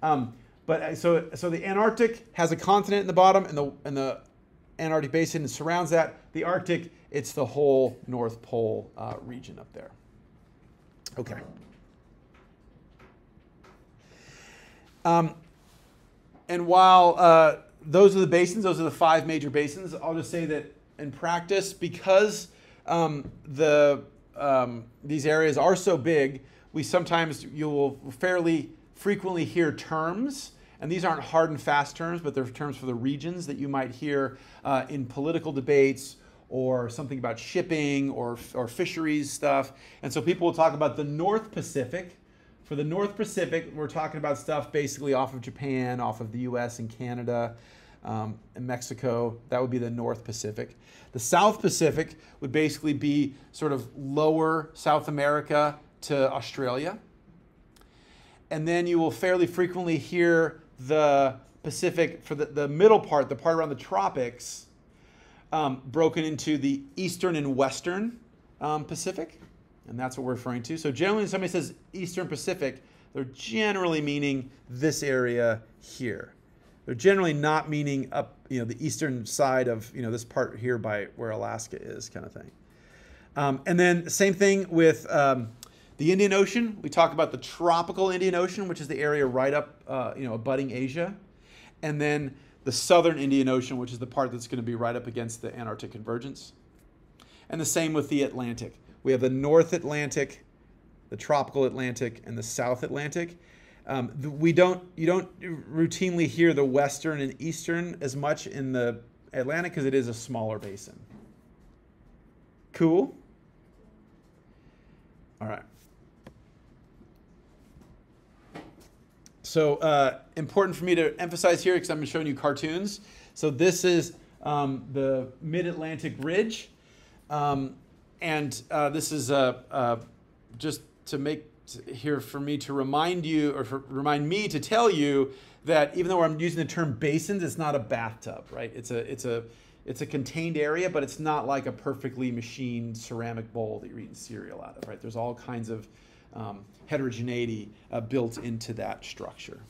Um, but so, so the Antarctic has a continent in the bottom, and the, and the Antarctic Basin surrounds that. The Arctic, it's the whole North Pole uh, region up there. Okay. Um, and while uh, those are the basins, those are the five major basins, I'll just say that in practice, because um, the um, these areas are so big, we sometimes, you will fairly frequently hear terms, and these aren't hard and fast terms, but they're terms for the regions that you might hear uh, in political debates or something about shipping or, or fisheries stuff. And so people will talk about the North Pacific. For the North Pacific, we're talking about stuff basically off of Japan, off of the U S and Canada um, and Mexico. That would be the North Pacific. The South Pacific would basically be sort of lower South America to Australia. And then you will fairly frequently hear the Pacific, for the, the middle part, the part around the tropics, um, broken into the Eastern and Western um, Pacific. And that's what we're referring to. So generally when somebody says Eastern Pacific, they're generally meaning this area here. They're generally not meaning up, you know, the eastern side of, you know, this part here by where Alaska is, kind of thing. Um, and then same thing with um, the Indian Ocean. We talk about the tropical Indian Ocean, which is the area right up, uh, you know, abutting Asia. And then the southern Indian Ocean, which is the part that's going to be right up against the Antarctic convergence. And the same with the Atlantic. We have the North Atlantic, the tropical Atlantic, and the South Atlantic. Um, we don't, you don't routinely hear the Western and Eastern as much in the Atlantic because it is a smaller basin. Cool? All right. So uh, important for me to emphasize here because I'm showing you cartoons. So this is um, the mid-Atlantic ridge. Um, And uh, this is uh, uh, just to make here for me to remind you, or for, remind me to tell you that even though I'm using the term basins, it's not a bathtub, right? It's a it's a it's a contained area, but it's not like a perfectly machined ceramic bowl that you're eating cereal out of, right? There's all kinds of um, heterogeneity uh, built into that structure.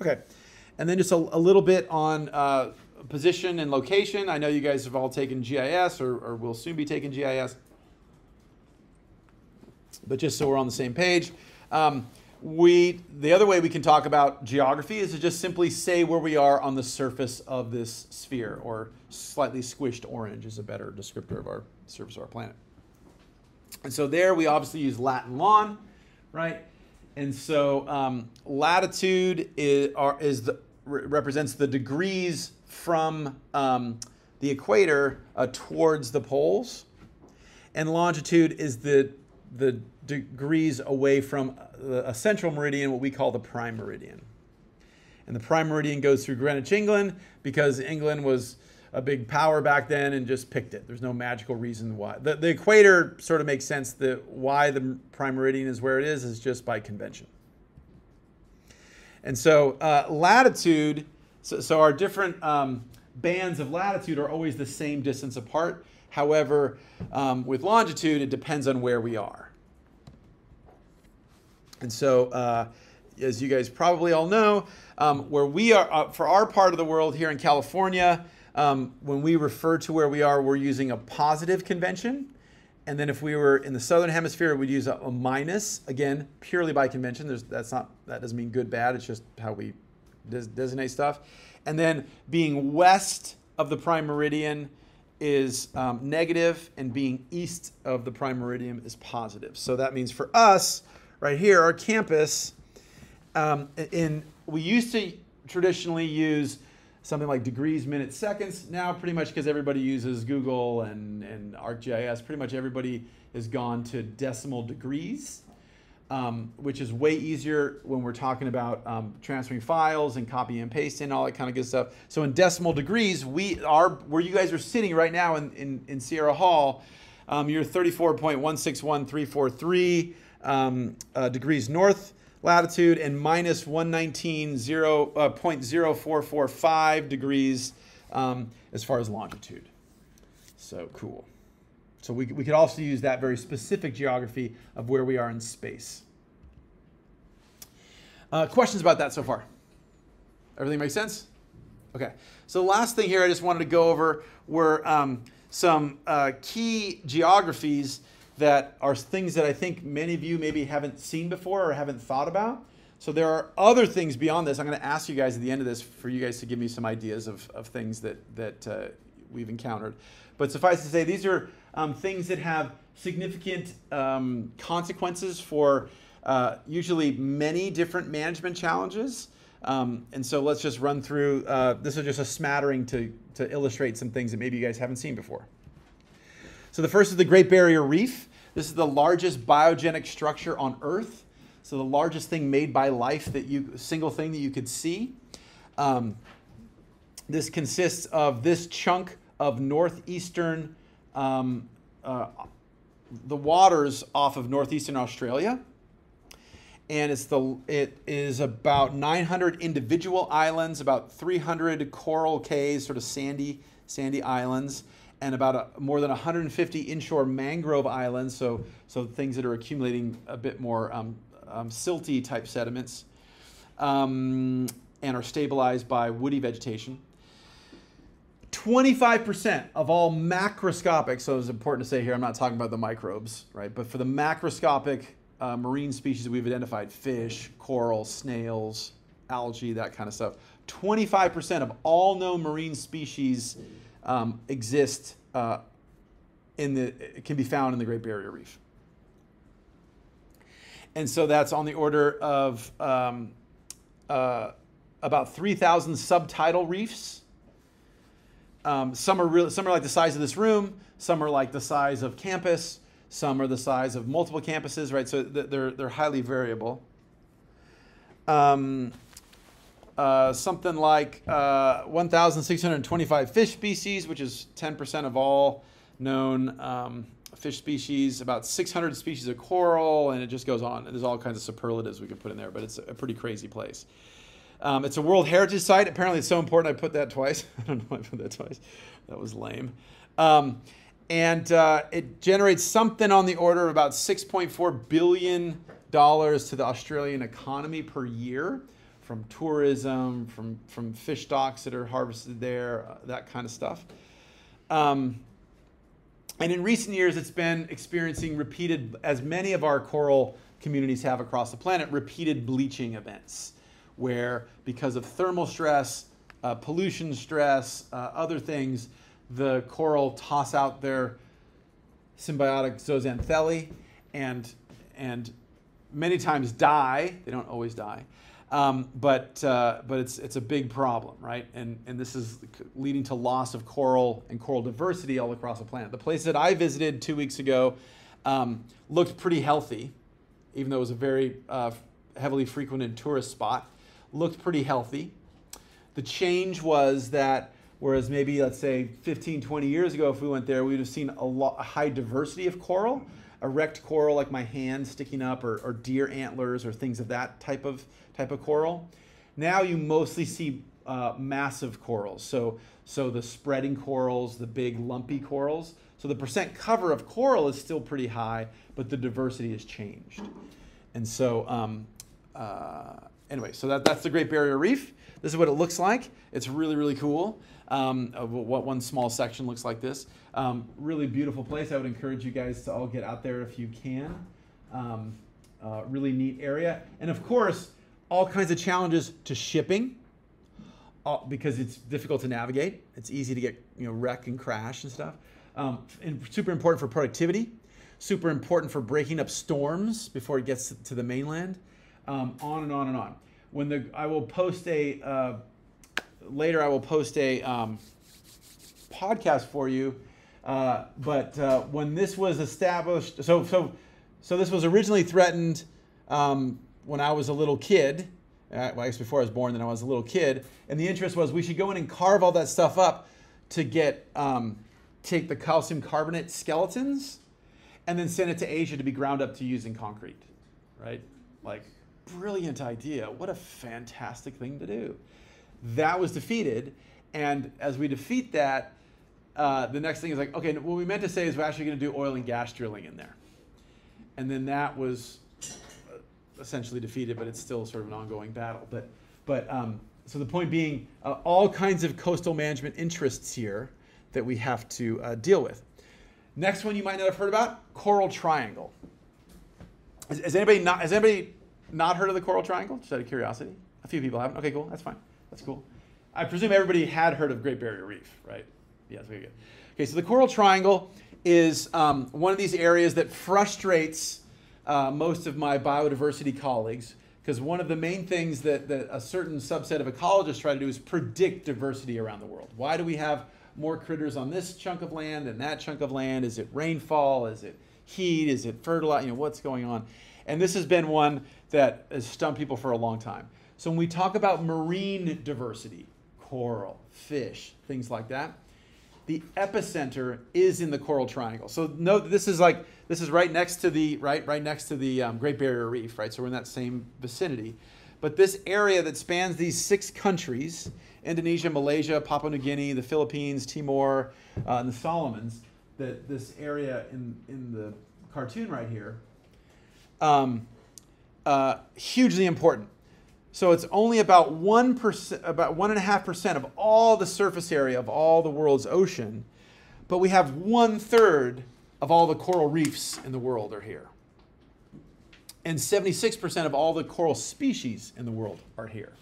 Okay, and then just a, a little bit on. Uh, Position and location. I know you guys have all taken G I S or, or will soon be taking G I S. But just so we're on the same page, um, we the other way we can talk about geography is to just simply say where we are on the surface of this sphere, or slightly squished orange is a better descriptor of our surface of our planet. And so there we obviously use lat and lon, right? And so um, latitude is, are, is the, re represents the degrees from um, the equator uh, towards the poles, and longitude is the the degrees away from a, a central meridian, what we call the prime meridian. And the prime meridian goes through Greenwich, England, because England was a big power back then and just picked it. There's no magical reason why. The, the equator sort of makes sense. That why the prime meridian is where it is is just by convention. And so uh, latitude. So, so our different um, bands of latitude are always the same distance apart. However, um, with longitude, it depends on where we are. And so, uh, as you guys probably all know, um, where we are, uh, for our part of the world here in California, um, when we refer to where we are, we're using a positive convention. And then if we were in the southern hemisphere, we'd use a, a minus, again, purely by convention. There's, that's not, that doesn't mean good, bad, it's just how we designate stuff. And then being west of the prime meridian is um, negative, and being east of the prime meridian is positive. So that means for us, right here, our campus, um, in, we used to traditionally use something like degrees, minutes, seconds. Now pretty much, because everybody uses Google and, and ArcGIS, pretty much everybody has gone to decimal degrees. Um, which is way easier when we're talking about um, transferring files and copy and pasting and all that kind of good stuff. So in decimal degrees, we are where you guys are sitting right now in, in, in Sierra Hall, um, you're thirty-four point one six one three four three um, uh, degrees north latitude and minus one nineteen point zero four four five degrees um, as far as longitude. So cool. So we, we could also use that very specific geography of where we are in space. Uh, questions about that so far? Everything makes sense? Okay. So the last thing here I just wanted to go over were um, some uh, key geographies that are things that I think many of you maybe haven't seen before or haven't thought about. So there are other things beyond this. I'm going to ask you guys at the end of this for you guys to give me some ideas of, of things that, that uh, we've encountered. But suffice to say, these are um, things that have significant um, consequences for uh, usually many different management challenges. Um, and so let's just run through, uh, this is just a smattering to, to illustrate some things that maybe you guys haven't seen before. So the first is the Great Barrier Reef. This is the largest biogenic structure on Earth. So the largest thing made by life that you, single thing that you could see. Um, this consists of this chunk of northeastern, um, uh, the waters off of northeastern Australia. And it's the, it is about nine hundred individual islands, about three hundred coral cays, sort of sandy, sandy islands, and about a, more than one hundred fifty inshore mangrove islands. So, so things that are accumulating a bit more, um, Um, silty type sediments um, and are stabilized by woody vegetation. twenty-five percent of all macroscopic, so it's important to say here, I'm not talking about the microbes, right? But for the macroscopic uh, marine species we've identified, fish, coral, snails, algae, that kind of stuff, twenty-five percent of all known marine species um, exist uh, in the, can be found in the Great Barrier Reef. And so that's on the order of um, uh, about three thousand subtidal reefs. Um, some are real, some are like the size of this room. Some are like the size of campus. Some are the size of multiple campuses, right? So they're, they're highly variable. Um, uh, something like uh, one thousand six hundred twenty-five fish species, which is ten percent of all known um, fish species, about six hundred species of coral, and it just goes on. There's all kinds of superlatives we could put in there, but it's a pretty crazy place. Um, it's a World Heritage Site. Apparently it's so important I put that twice. I don't know why I put that twice. That was lame. Um, and uh, it generates something on the order of about six point four billion dollars to the Australian economy per year from tourism, from, from fish stocks that are harvested there, uh, that kind of stuff. Um, And in recent years, it's been experiencing repeated, as many of our coral communities have across the planet, repeated bleaching events, where because of thermal stress, uh, pollution stress, uh, other things, the coral toss out their symbiotic zooxanthellae and, and many times die. They don't always die, um, but, uh, but it's, it's a big problem, right? And, and this is leading to loss of coral and coral diversity all across the planet. The place that I visited two weeks ago um, looked pretty healthy, even though it was a very uh, heavily frequented tourist spot, looked pretty healthy. The change was that, whereas maybe, let's say, fifteen, twenty years ago, if we went there, we would have seen a, lot, a high diversity of coral, erect coral like my hand sticking up, or, or deer antlers, or things of that type of type of coral. Now you mostly see uh, massive corals, so so the spreading corals, the big lumpy corals. So the percent cover of coral is still pretty high, but the diversity has changed. And so um, uh, anyway, so that that's the Great Barrier Reef. This is what it looks like. It's really really cool. Um, what one small section looks like this. Um, really beautiful place. I would encourage you guys to all get out there if you can. Um, uh, really neat area. And of course, all kinds of challenges to shipping uh, because it's difficult to navigate. It's easy to get, you know, wreck and crash and stuff. Um, and super important for productivity. Super important for breaking up storms before it gets to the mainland. Um, on and on and on. When the, I will post a, uh, later I will post a um, podcast for you, uh, but uh, when this was established, so so so this was originally threatened um, when I was a little kid. Uh, well, I guess before I was born, then I was a little kid, and the interest was we should go in and carve all that stuff up to get um, take the calcium carbonate skeletons, and then send it to Asia to be ground up to use in concrete, right? Like, brilliant idea! What a fantastic thing to do. That was defeated, and as we defeat that, uh, the next thing is like, okay, what we meant to say is we're actually going to do oil and gas drilling in there. And then that was essentially defeated, but it's still sort of an ongoing battle. But, but um, so the point being, uh, all kinds of coastal management interests here that we have to uh, deal with. Next one you might not have heard about, Coral Triangle. Has, has, anybody not, has anybody not heard of the Coral Triangle? Just out of curiosity. A few people haven't. Okay, cool. That's fine. That's cool. I presume everybody had heard of Great Barrier Reef, right? Yeah, that's very good. Okay, so the Coral Triangle is um, one of these areas that frustrates uh, most of my biodiversity colleagues, because one of the main things that, that a certain subset of ecologists try to do is predict diversity around the world. Why do we have more critters on this chunk of land and that chunk of land? Is it rainfall? Is it heat? Is it fertilizer? You know, what's going on? And this has been one that has stumped people for a long time. So when we talk about marine diversity, coral, fish, things like that, the epicenter is in the Coral Triangle. So note this is like this is right next to the right right next to the um, Great Barrier Reef, right? So we're in that same vicinity. But this area that spans these six countries, Indonesia, Malaysia, Papua New Guinea, the Philippines, Timor, uh, and the Solomons, that this area in, in the cartoon right here, um, uh, hugely important. So it's only about one percent, about one and a half percent of all the surface area of all the world's ocean, but we have one third of all the coral reefs in the world are here, and seventy-six percent of all the coral species in the world are here.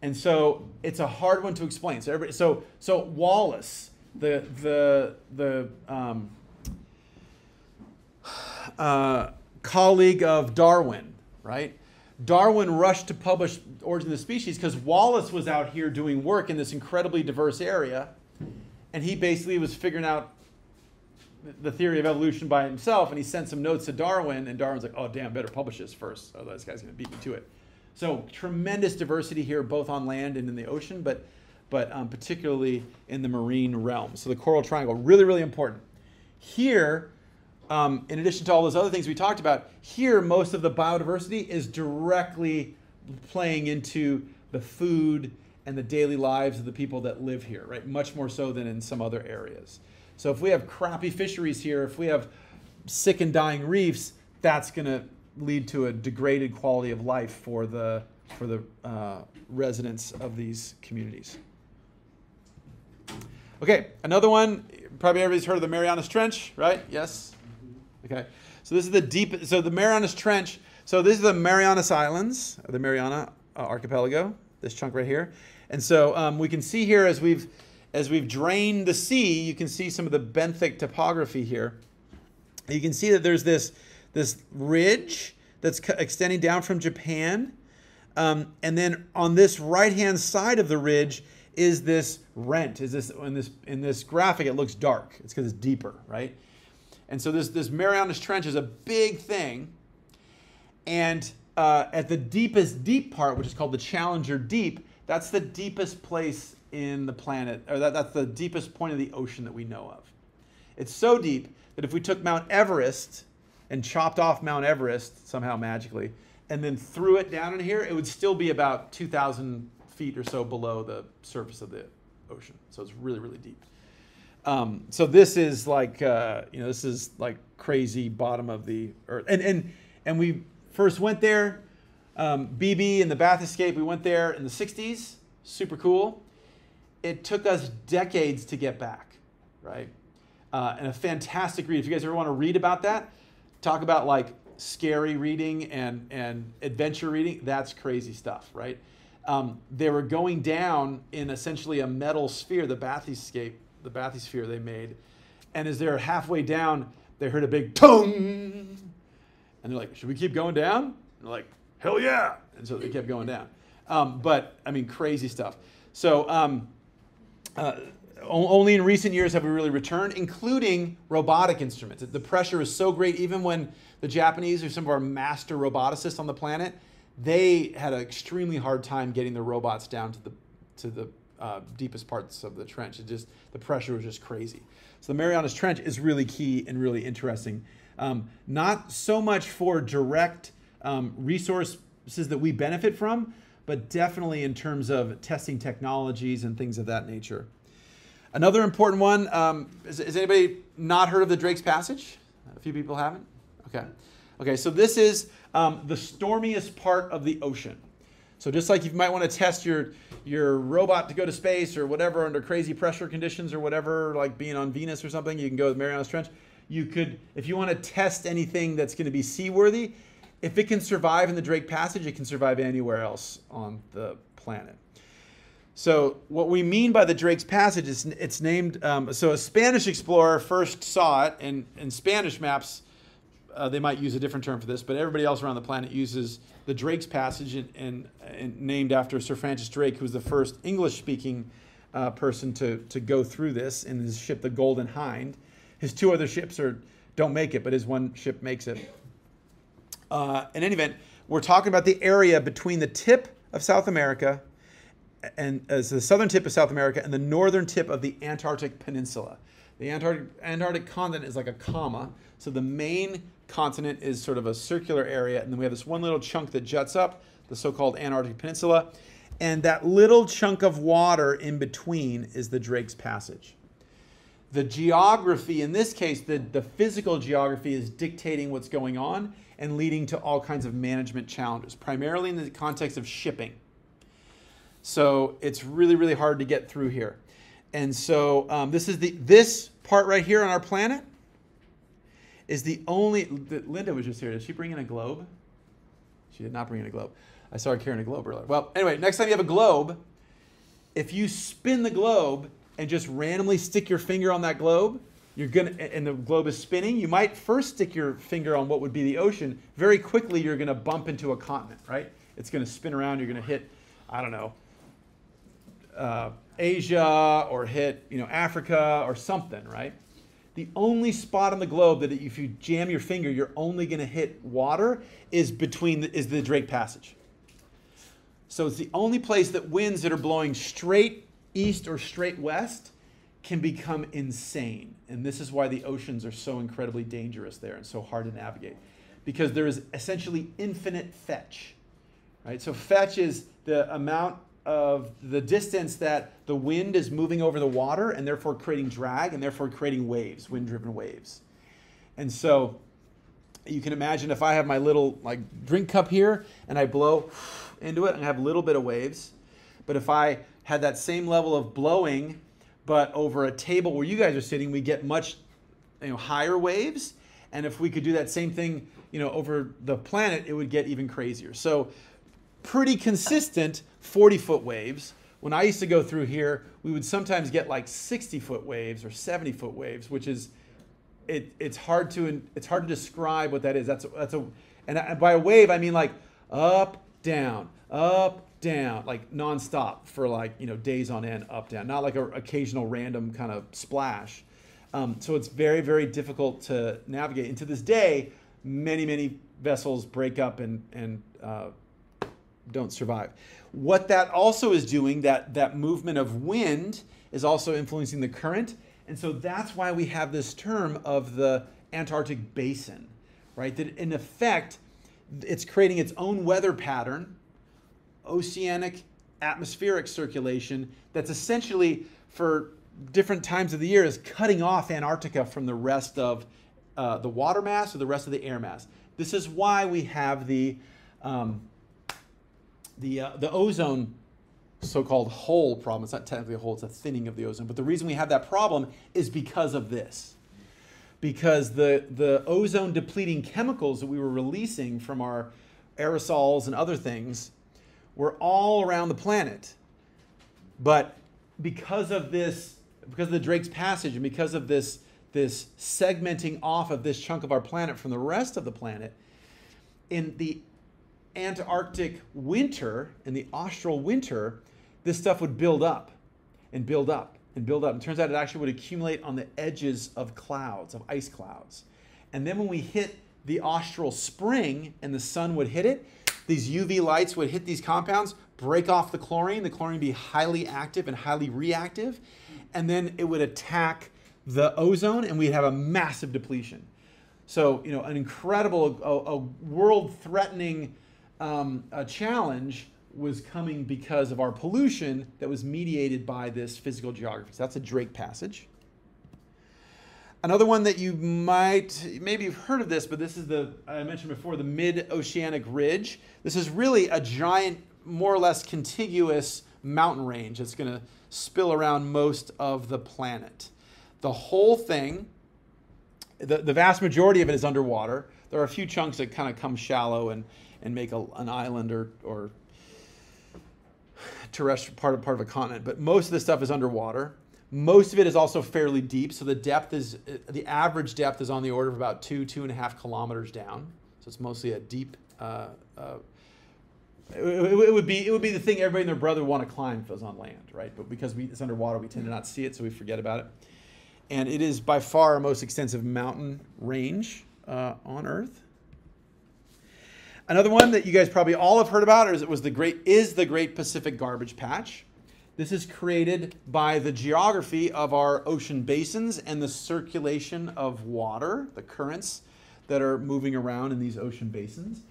And so it's a hard one to explain. So everybody, so so Wallace, the the the um, uh, colleague of Darwin, right? Darwin rushed to publish Origin of the Species because Wallace was out here doing work in this incredibly diverse area, and he basically was figuring out the theory of evolution by himself, and he sent some notes to Darwin, and Darwin's like, oh damn, better publish this first, otherwise this guy's going to beat me to it. So tremendous diversity here, both on land and in the ocean, but, but um, particularly in the marine realm. So the Coral Triangle, really, really important. Here, Um, in addition to all those other things we talked about, here most of the biodiversity is directly playing into the food and the daily lives of the people that live here, right? Much more so than in some other areas. So if we have crappy fisheries here, if we have sick and dying reefs, that's going to lead to a degraded quality of life for the, for the uh, residents of these communities. Okay, another one, probably everybody's heard of the Marianas Trench, right? Yes? Okay, so this is the deep, so the Marianas Trench, so this is the Marianas Islands, the Mariana uh, Archipelago, this chunk right here. And so um, we can see here as we've, as we've drained the sea, you can see some of the benthic topography here. You can see that there's this, this ridge that's extending down from Japan. Um, and then on this right-hand side of the ridge is this rent, is this, in this, in this graphic it looks dark, it's because it's deeper, right? And so this, this Marianas Trench is a big thing. And uh, at the deepest deep part, which is called the Challenger Deep, that's the deepest place in the planet, or that, that's the deepest point of the ocean that we know of. It's so deep that if we took Mount Everest and chopped off Mount Everest somehow magically, and then threw it down in here, it would still be about two thousand feet or so below the surface of the ocean. So it's really, really deep. Um, so this is like, uh, you know, this is like crazy bottom of the earth. And, and, and we first went there, um, B B and the Bathyscaphe, we went there in the sixties, super cool. It took us decades to get back, right? Uh, and a fantastic read. If you guys ever want to read about that, talk about like scary reading and, and adventure reading, that's crazy stuff, right? Um, they were going down in essentially a metal sphere, the Bathyscaphe. the bathysphere they made. And as they're halfway down, they heard a big tong. And they're like, should we keep going down? And they're like, hell yeah. And so they kept going down. Um, but I mean, crazy stuff. So um, uh, only in recent years have we really returned, including robotic instruments. The pressure is so great, even when the Japanese are some of our master roboticists on the planet, they had an extremely hard time getting the robots down to the, to the Uh, deepest parts of the trench. It just, the pressure was just crazy. So the Marianas Trench is really key and really interesting. Um, not so much for direct um, resources that we benefit from, but definitely in terms of testing technologies and things of that nature. Another important one, um, is, is anybody not heard of the Drake's Passage? A few people haven't? Okay. Okay, so this is um, the stormiest part of the ocean. So just like you might want to test your your robot to go to space or whatever under crazy pressure conditions or whatever, like being on Venus or something, you can go to the Marianas Trench. You could, if you want to test anything that's going to be seaworthy, if it can survive in the Drake Passage, it can survive anywhere else on the planet. So what we mean by the Drake's Passage is it's named, um, so a Spanish explorer first saw it, and in Spanish maps, uh, they might use a different term for this, but everybody else around the planet uses the Drake's Passage, and, and, and named after Sir Francis Drake, who was the first English-speaking uh, person to, to go through this in his ship, the Golden Hind. His two other ships are, don't make it, but his one ship makes it. Uh, in any event, we're talking about the area between the tip of South America and as the southern tip of South America and the northern tip of the Antarctic Peninsula. The Antarctic, Antarctic continent is like a comma. So the main continent is sort of a circular area. And then we have this one little chunk that juts up, the so-called Antarctic Peninsula. And that little chunk of water in between is the Drake's Passage. The geography, in this case, the, the physical geography is dictating what's going on and leading to all kinds of management challenges, primarily in the context of shipping. So it's really, really hard to get through here. And so um, this is the, this part right here on our planet is the only, Linda was just here. Did she bring in a globe? She did not bring in a globe. I saw her carrying a globe earlier. Well, anyway, next time you have a globe, if you spin the globe and just randomly stick your finger on that globe, you're gonna, and the globe is spinning, you might first stick your finger on what would be the ocean. Very quickly, you're gonna bump into a continent, right? It's gonna spin around, you're gonna hit, I don't know, uh, Asia, or hit, you know, Africa or something, right? The only spot on the globe that if you jam your finger, you're only gonna hit water is between, the, is the Drake Passage. So it's the only place that winds that are blowing straight east or straight west can become insane. And this is why the oceans are so incredibly dangerous there and so hard to navigate, because there is essentially infinite fetch, right? So fetch is the amount of the distance that the wind is moving over the water and therefore creating drag and therefore creating waves, wind-driven waves. And so you can imagine if I have my little like drink cup here and I blow into it and I have a little bit of waves, but if I had that same level of blowing but over a table where you guys are sitting, we get much, you know, higher waves. And if we could do that same thing, you know, over the planet, it would get even crazier. So pretty consistent forty-foot waves. When I used to go through here, we would sometimes get like sixty-foot waves or seventy-foot waves, which is, it, it's hard to it's hard to describe what that is. That's a, that's a and by a wave I mean like up, down, up, down, like nonstop for like, you know, days on end, up, down, not like an occasional random kind of splash. Um, so it's very, very difficult to navigate. And to this day, many, many vessels break up and, and uh, don't survive. What that also is doing, that, that movement of wind is also influencing the current. And so that's why we have this term of the Antarctic Basin, right? That in effect, it's creating its own weather pattern, oceanic atmospheric circulation, that's essentially for different times of the year is cutting off Antarctica from the rest of uh, the water mass or the rest of the air mass. This is why we have the um, the, uh, the ozone so-called hole problem. It's not technically a hole, it's a thinning of the ozone. But the reason we have that problem is because of this. Because the, the ozone depleting chemicals that we were releasing from our aerosols and other things, we're all around the planet, but because of this, because of the Drake's Passage and because of this, this segmenting off of this chunk of our planet from the rest of the planet, in the Antarctic winter, in the austral winter, this stuff would build up and build up and build up. And it turns out it actually would accumulate on the edges of clouds, of ice clouds. And then when we hit the austral spring and the sun would hit it, these U V lights would hit these compounds, break off the chlorine, the chlorine would be highly active and highly reactive, and then it would attack the ozone and we'd have a massive depletion. So, you know, an incredible, a, a world-threatening um, a challenge was coming because of our pollution that was mediated by this physical geography. So that's a Drake Passage. Another one that you might, maybe you've heard of this, but this is the, I mentioned before, the mid-oceanic ridge. This is really a giant more or less contiguous mountain range that's going to spill around most of the planet. The whole thing, the, the vast majority of it is underwater. There are a few chunks that kind of come shallow and, and make a, an island or, or terrestrial part of, part of a continent, but most of this stuff is underwater. Most of it is also fairly deep, so the depth is, the average depth is on the order of about two, two and a half kilometers down. So it's mostly a deep, uh, uh, it, it, would be, it would be the thing everybody and their brother want to climb if it was on land, right? But because we, it's underwater, we tend to not see it, so we forget about it. And it is by far our most extensive mountain range uh, on Earth. Another one that you guys probably all have heard about is, it was the great, is the Great Pacific Garbage Patch. This is created by the geography of our ocean basins and the circulation of water, the currents that are moving around in these ocean basins.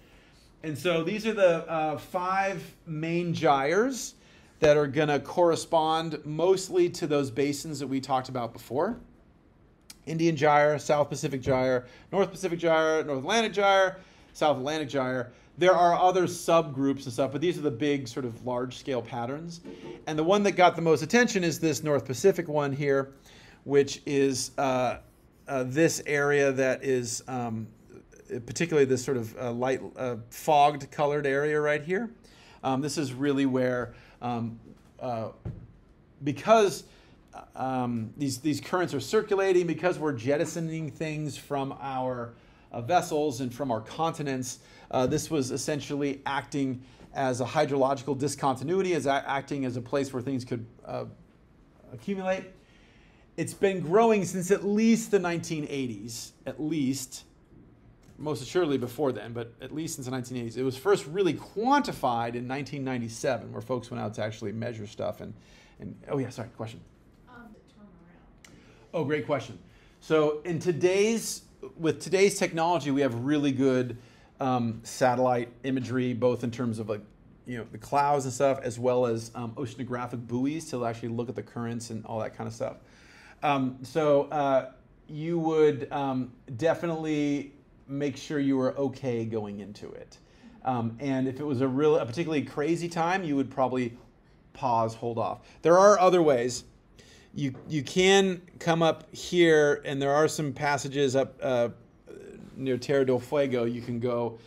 And so these are the uh, five main gyres that are going to correspond mostly to those basins that we talked about before. Indian Gyre, South Pacific Gyre, North Pacific Gyre, North Atlantic Gyre, South Atlantic Gyre. There are other subgroups and stuff, but these are the big sort of large-scale patterns. And the one that got the most attention is this North Pacific one here, which is uh, uh, this area that is um, particularly this sort of uh, light uh, fogged colored area right here. Um, this is really where, um, uh, because um, these, these currents are circulating, because we're jettisoning things from our Uh, vessels and from our continents, uh, this was essentially acting as a hydrological discontinuity, as acting as a place where things could uh, accumulate. It's been growing since at least the nineteen eighties, at least, most assuredly before then, but at least since the nineteen eighties. It was first really quantified in nineteen ninety-seven, where folks went out to actually measure stuff. And, and oh yeah, sorry, question. Um, the turnaround. Oh, great question. So in today's With today's technology, we have really good um, satellite imagery, both in terms of like, you know, the clouds and stuff, as well as um, oceanographic buoys to actually look at the currents and all that kind of stuff. Um, so uh, you would um, definitely make sure you were okay going into it. Um, and if it was a real, a particularly crazy time, you would probably pause, hold off. There are other ways. You, you can come up here, and there are some passages up uh, near Terra del Fuego. You can go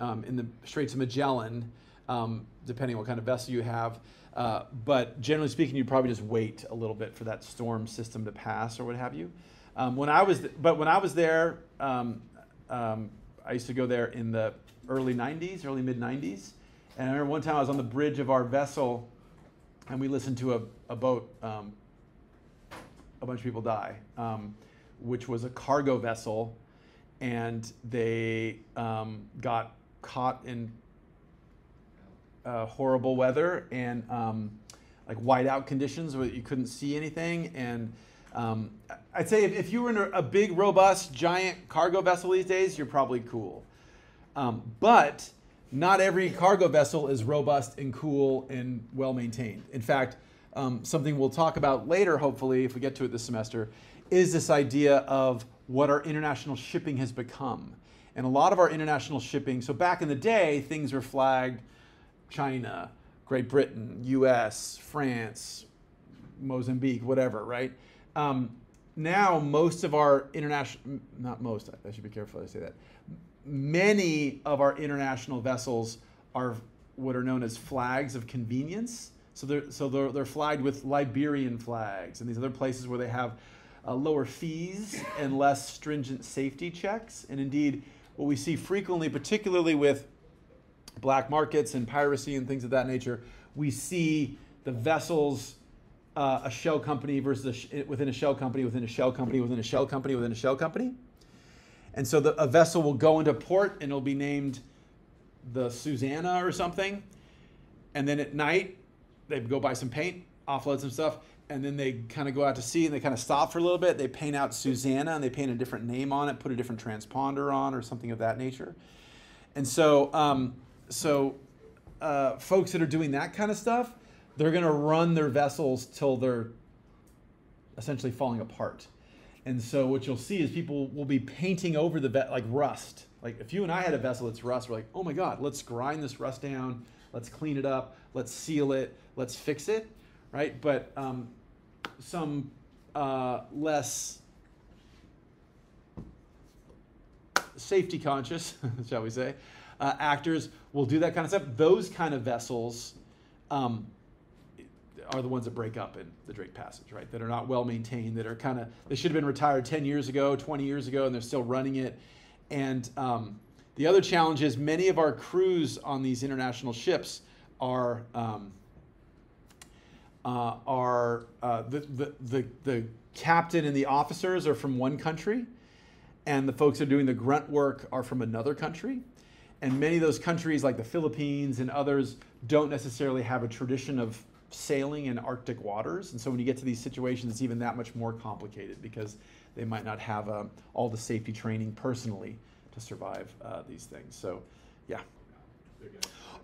um, in the Straits of Magellan, um, depending on what kind of vessel you have. Uh, but generally speaking, you'd probably just wait a little bit for that storm system to pass or what have you. Um, when I was, but when I was there, um, um, I used to go there in the early nineties, early mid nineties. And I remember one time I was on the bridge of our vessel, and we listened to a, a boat. Um, a bunch of people die, um, which was a cargo vessel, and they um, got caught in uh, horrible weather and um, like whiteout conditions where you couldn't see anything. And um, I'd say if, if you were in a, a big, robust, giant cargo vessel these days, you're probably cool. Um, but not every cargo vessel is robust and cool and well-maintained. In fact, Um, something we'll talk about later, hopefully, if we get to it this semester, is this idea of what our international shipping has become. And a lot of our international shipping, so back in the day, things were flagged China, Great Britain, U S, France, Mozambique, whatever, right? Um, now, most of our international, not most, I should be careful I say that, many of our international vessels are what are known as flags of convenience. So they're, so they're, they're flagged with Liberian flags and these other places where they have uh, lower fees and less stringent safety checks. And indeed, what we see frequently, particularly with black markets and piracy and things of that nature, we see the vessels, uh, a shell company versus a sh within a shell company, within a shell company, within a shell company, within a shell company. And so the, a vessel will go into port and it'll be named the Susanna or something. And then at night, they go buy some paint, offload some stuff, and then they kind of go out to sea and they kind of stop for a little bit. They paint out Susanna and they paint a different name on it, put a different transponder on or something of that nature. And so, um, so uh, folks that are doing that kind of stuff, they're going to run their vessels till they're essentially falling apart. And so what you'll see is people will be painting over the, like rust. Like if you and I had a vessel that's rust, we're like, oh my God, let's grind this rust down. let's clean it up, let's seal it, let's fix it, right? But um, some uh, less safety conscious, shall we say, uh, actors will do that kind of stuff. Those kind of vessels um, are the ones that break up in the Drake Passage, right? That are not well maintained, that are kind of, they should have been retired ten years ago, twenty years ago, and they're still running it. And um, the other challenge is many of our crews on these international ships are, um, uh, are uh, the, the, the, the captain and the officers are from one country, and the folks that are doing the grunt work are from another country. And many of those countries, like the Philippines and others, don't necessarily have a tradition of sailing in Arctic waters. And so when you get to these situations, it's even that much more complicated because they might not have um, all the safety training personally to survive uh, these things. So, yeah.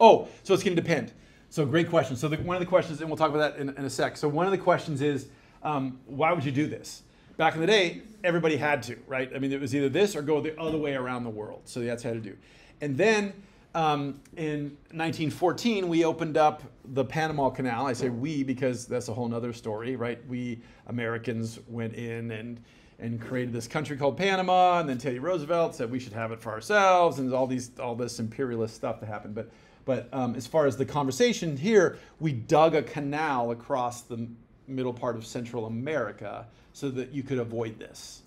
Oh, so it's going to depend. So great question. So the, one of the questions, and we'll talk about that in, in a sec. So one of the questions is, um, why would you do this? Back in the day, everybody had to, right? I mean, it was either this or go the other way around the world. So that's how to do. And then um, in nineteen fourteen, we opened up the Panama Canal. I say we because that's a whole other story, right? We Americans went in and, and created this country called Panama, and then Teddy Roosevelt said we should have it for ourselves, and all these all this imperialist stuff that happened. But, but um, as far as the conversation here, we dug a canal across the middle part of Central America so that you could avoid this.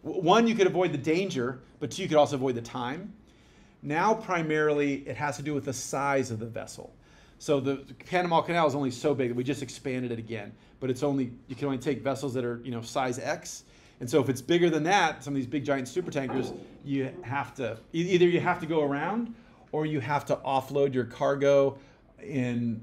One, you could avoid the danger, but two, you could also avoid the time. Now, primarily, it has to do with the size of the vessel. So the Panama Canal is only so big that we just expanded it again, but it's only, you can only take vessels that are, you know, size X. And so if it's bigger than that, some of these big giant supertankers, you have to, either you have to go around or you have to offload your cargo in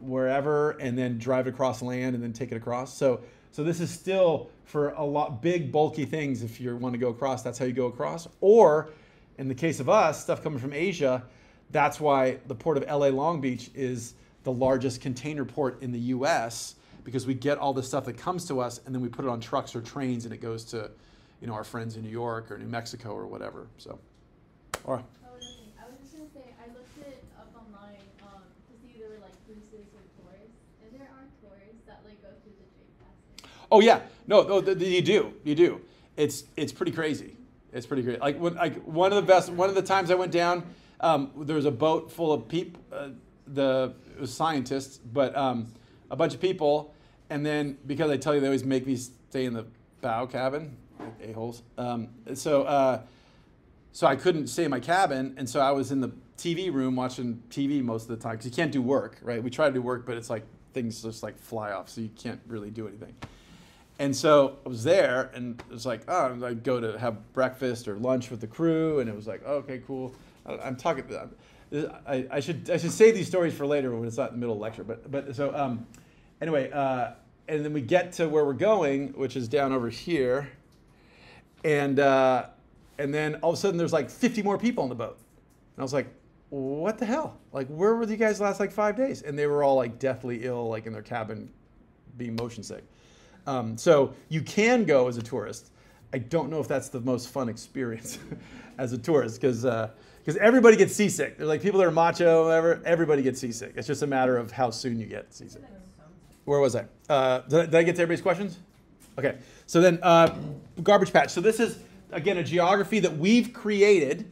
wherever and then drive it across land and then take it across. So so this is still for a lot big bulky things. If you want to go across, that's how you go across. Or in the case of us, stuff coming from Asia, that's why the port of L A Long Beach is the largest container port in the U S because we get all the stuff that comes to us and then we put it on trucks or trains and it goes to, you know, our friends in New York or New Mexico or whatever. So, all right. Oh yeah, no, no, th th you do, you do. It's it's pretty crazy. It's pretty crazy. Like when, like one of the best, one of the times I went down, um, there was a boat full of people, uh, the it was scientists, but um, a bunch of people, and then because I tell you they always make me stay in the bow cabin, like a-holes. Um, so uh, so I couldn't stay in my cabin, and so I was in the T V room watching T V most of the time because you can't do work, right? We try to do work, but it's like things just like fly off, so you can't really do anything. And so I was there, and it was like, oh, I'd go to have breakfast or lunch with the crew, and it was like, oh, okay, cool. I'm talking. I, I should I should save these stories for later when it's not in the middle of the lecture. But but so um, anyway, uh, and then we get to where we're going, which is down over here, and uh, and then all of a sudden there's like fifty more people on the boat, and I was like, what the hell? Like, where were you guys the last like five days? And they were all like deathly ill, like in their cabin, being motion sick. Um, so you can go as a tourist. I don't know if that's the most fun experience as a tourist because uh, because everybody gets seasick. They're like people that are macho, whatever. Everybody gets seasick. It's just a matter of how soon you get seasick. Where was I? Uh, did, I did I get to everybody's questions? Okay. So then uh, garbage patch. So this is again a geography that we've created.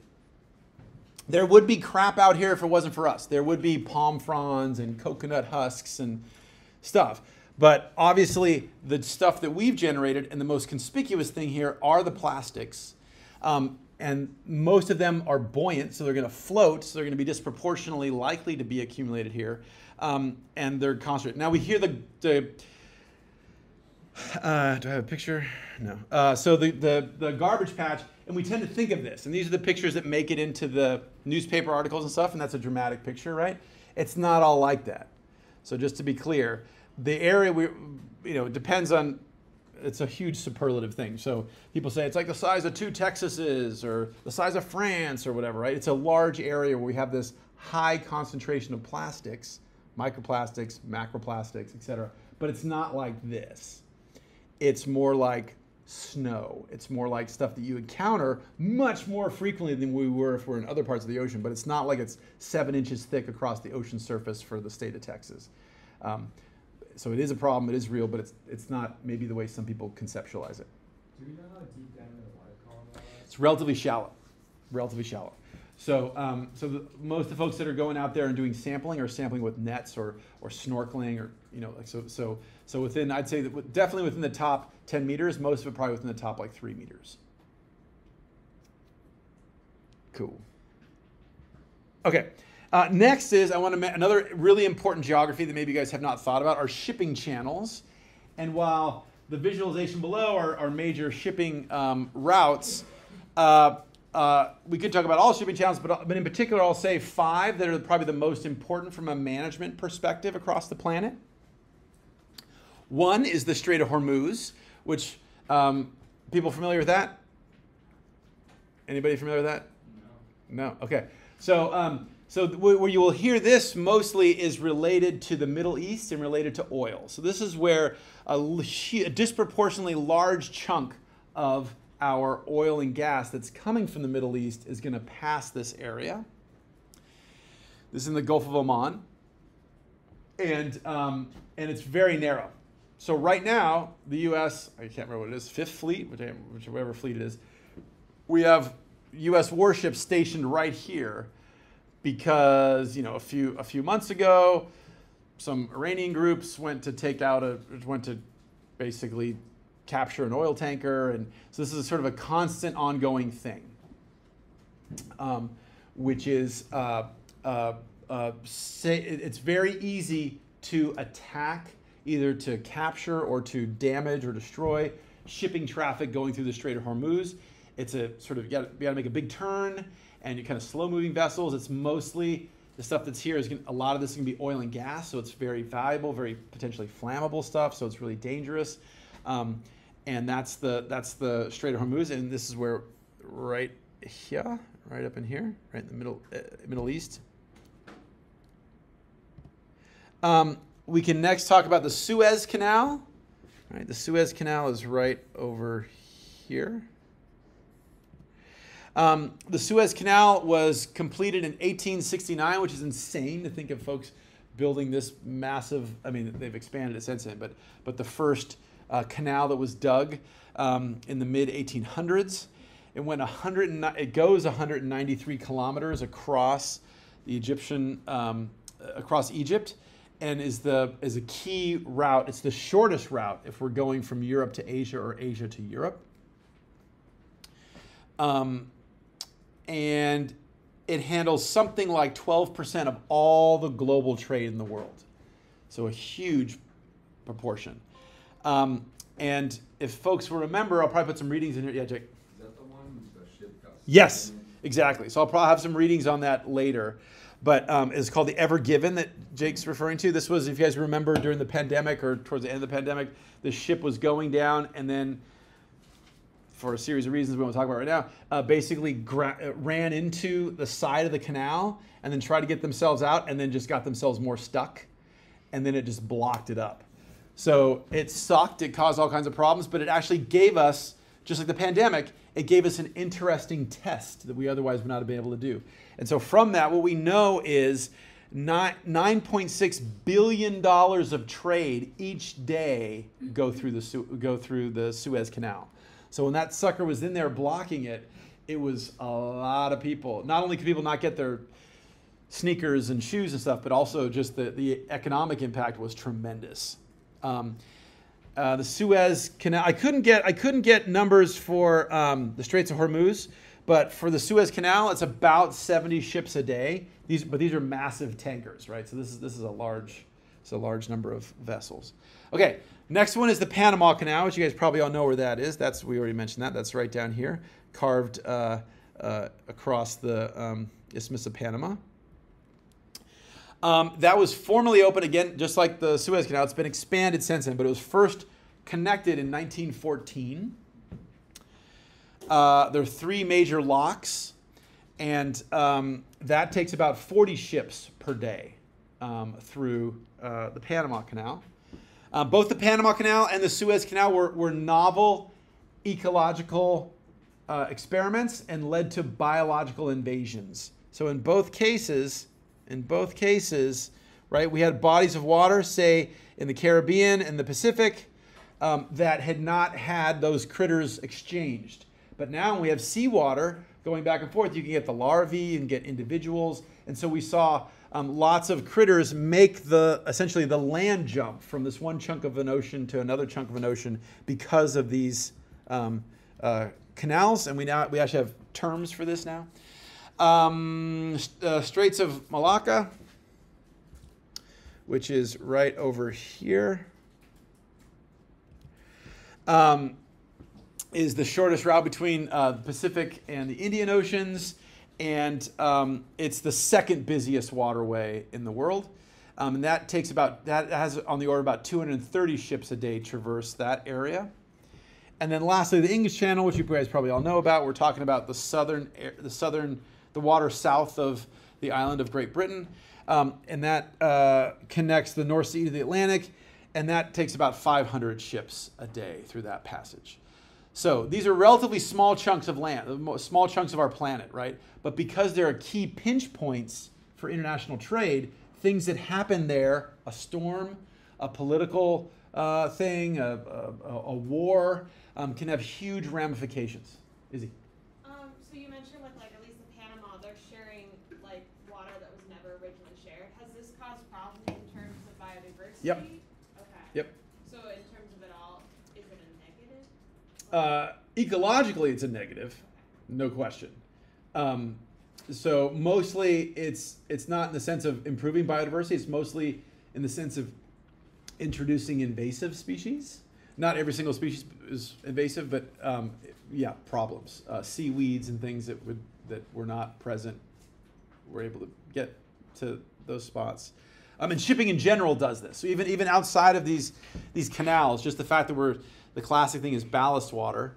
There would be crap out here if it wasn't for us. There would be palm fronds and coconut husks and stuff. But obviously, the stuff that we've generated and the most conspicuous thing here are the plastics. Um, and most of them are buoyant, so they're going to float, so they're going to be disproportionately likely to be accumulated here. Um, and they're concentrated. Now we hear the... the uh, do I have a picture? No. Uh, so the, the, the garbage patch, and we tend to think of this. And these are the pictures that make it into the newspaper articles and stuff, and that's a dramatic picture, right? It's not all like that. So just to be clear... The area, we, you know, it depends on, it's a huge superlative thing. So people say it's like the size of two Texases or the size of France or whatever, right? It's a large area where we have this high concentration of plastics, microplastics, macroplastics, et cetera. But it's not like this. It's more like snow. It's more like stuff that you encounter much more frequently than we were if we're in other parts of the ocean, but it's not like it's seven inches thick across the ocean surface for the state of Texas. Um, so it is a problem, it is real, but it's, it's not maybe the way some people conceptualize it. Do we know how deep down the water column is? It's relatively shallow, relatively shallow. So, um, so the, most of the folks that are going out there and doing sampling are sampling with nets or, or snorkeling or, you know, like so, so, so within, I'd say that definitely within the top ten meters, most of it probably within the top like three meters. Cool. Okay. Uh, next is, I want to, another really important geography that maybe you guys have not thought about are shipping channels. And while the visualization below are, are major shipping um, routes, uh, Uh, we could talk about all shipping channels, but, but in particular, I'll say five that are probably the most important from a management perspective across the planet. One is the Strait of Hormuz, which um, people familiar with that? Anybody familiar with that? No. No. Okay. So, um, so where you will hear this mostly is related to the Middle East and related to oil. So this is where a, a disproportionately large chunk of our oil and gas that's coming from the Middle East is going to pass this area. This is in the Gulf of Oman, and um, and it's very narrow. So right now, the U S I can't remember what it is, Fifth Fleet, whichever fleet it is, we have U S warships stationed right here because you know a few a few months ago, some Iranian groups went to take out a went to basically. capture an oil tanker, and so this is a sort of a constant ongoing thing, um, which is uh, uh, uh, say it's very easy to attack, either to capture or to damage or destroy shipping traffic going through the Strait of Hormuz. It's a sort of, you gotta, you gotta make a big turn, and you kind of slow moving vessels. It's mostly the stuff that's here is gonna, a lot of this is going to be oil and gas, so it's very valuable, very potentially flammable stuff, so it's really dangerous. Um, and that's the, that's the Strait of Hormuz, and this is where, right here, right up in here, right in the middle, uh, Middle East. Um, we can next talk about the Suez Canal. All right, the Suez Canal is right over here. Um, the Suez Canal was completed in eighteen sixty-nine, which is insane to think of folks building this massive, I mean, they've expanded it since then, but, but the first... Uh, canal that was dug um, in the mid eighteen hundreds. It went one hundred. It goes one hundred ninety-three kilometers across the Egyptian, um, across Egypt, and is the is a key route. It's the shortest route if we're going from Europe to Asia or Asia to Europe. Um, and it handles something like twelve percent of all the global trade in the world, so a huge proportion. Um, and if folks will remember, I'll probably put some readings in here. Yeah, Jake. Is that the one with the ship? Yes, exactly. So I'll probably have some readings on that later. But um, it's called the Ever Given that Jake's referring to. This was, if you guys remember, during the pandemic or towards the end of the pandemic, the ship was going down, and then for a series of reasons we won't talk about right now, uh, basically gra ran into the side of the canal and then tried to get themselves out and then just got themselves more stuck, and then it just blocked it up. So it sucked, it caused all kinds of problems, but it actually gave us, just like the pandemic, it gave us an interesting test that we otherwise would not have been able to do. And so from that, what we know is nine point six billion dollars of trade each day go through, the, go through the Suez Canal. So when that sucker was in there blocking it, it was a lot of people. Not only could people not get their sneakers and shoes and stuff, but also just the, the economic impact was tremendous. Um, uh, the Suez Canal. I couldn't get I couldn't get numbers for um, the Straits of Hormuz, but for the Suez Canal, it's about seventy ships a day. These, but these are massive tankers, right? So this is this is a large, it's a large number of vessels. Okay, next one is the Panama Canal, which you guys probably all know where that is. That's we already mentioned that. That's right down here, carved uh, uh, across the um, Isthmus of Panama. Um, that was formerly open again, just like the Suez Canal. It's been expanded since then, but it was first connected in nineteen fourteen. Uh, there are three major locks, and um, that takes about forty ships per day um, through uh, the Panama Canal. Uh, both the Panama Canal and the Suez Canal were, were novel ecological uh, experiments and led to biological invasions. So in both cases, in both cases, right, we had bodies of water, say in the Caribbean and the Pacific, um, that had not had those critters exchanged. But now we have seawater going back and forth. You can get the larvae, you can get individuals. And so we saw um, lots of critters make the, essentially the land jump from this one chunk of an ocean to another chunk of an ocean because of these um, uh, canals. And we now, we actually have terms for this now. Um, uh, Straits of Malacca, which is right over here, um, is the shortest route between uh, the Pacific and the Indian Oceans, and um, it's the second busiest waterway in the world. Um, and that takes about, that has on the order about two hundred thirty ships a day traverse that area. And then lastly, the English Channel, which you guys probably all know about. We're talking about the southern, the southern, the water south of the island of Great Britain. Um, and that uh, connects the North Sea to the Atlantic. And that takes about five hundred ships a day through that passage. So these are relatively small chunks of land, small chunks of our planet, right? But because there are key pinch points for international trade, things that happen there, a storm, a political uh, thing, a, a, a war, um, can have huge ramifications. Izzy? Um, so you mentioned with, like, at least in Panama, they're sharing, like, water that was never originally shared. Has this caused problems in terms of biodiversity? Yep. Okay. Yep. So in terms of it all, is it a negative? Uh, ecologically, it's a negative, no question. Um, so mostly it's, it's not in the sense of improving biodiversity. It's mostly in the sense of introducing invasive species. Not every single species is invasive, but um, yeah, problems. Uh, seaweeds and things that, would, that were not present were able to get to those spots. I mean, shipping in general does this. So even, even outside of these, these canals, just the fact that we're, the classic thing is ballast water.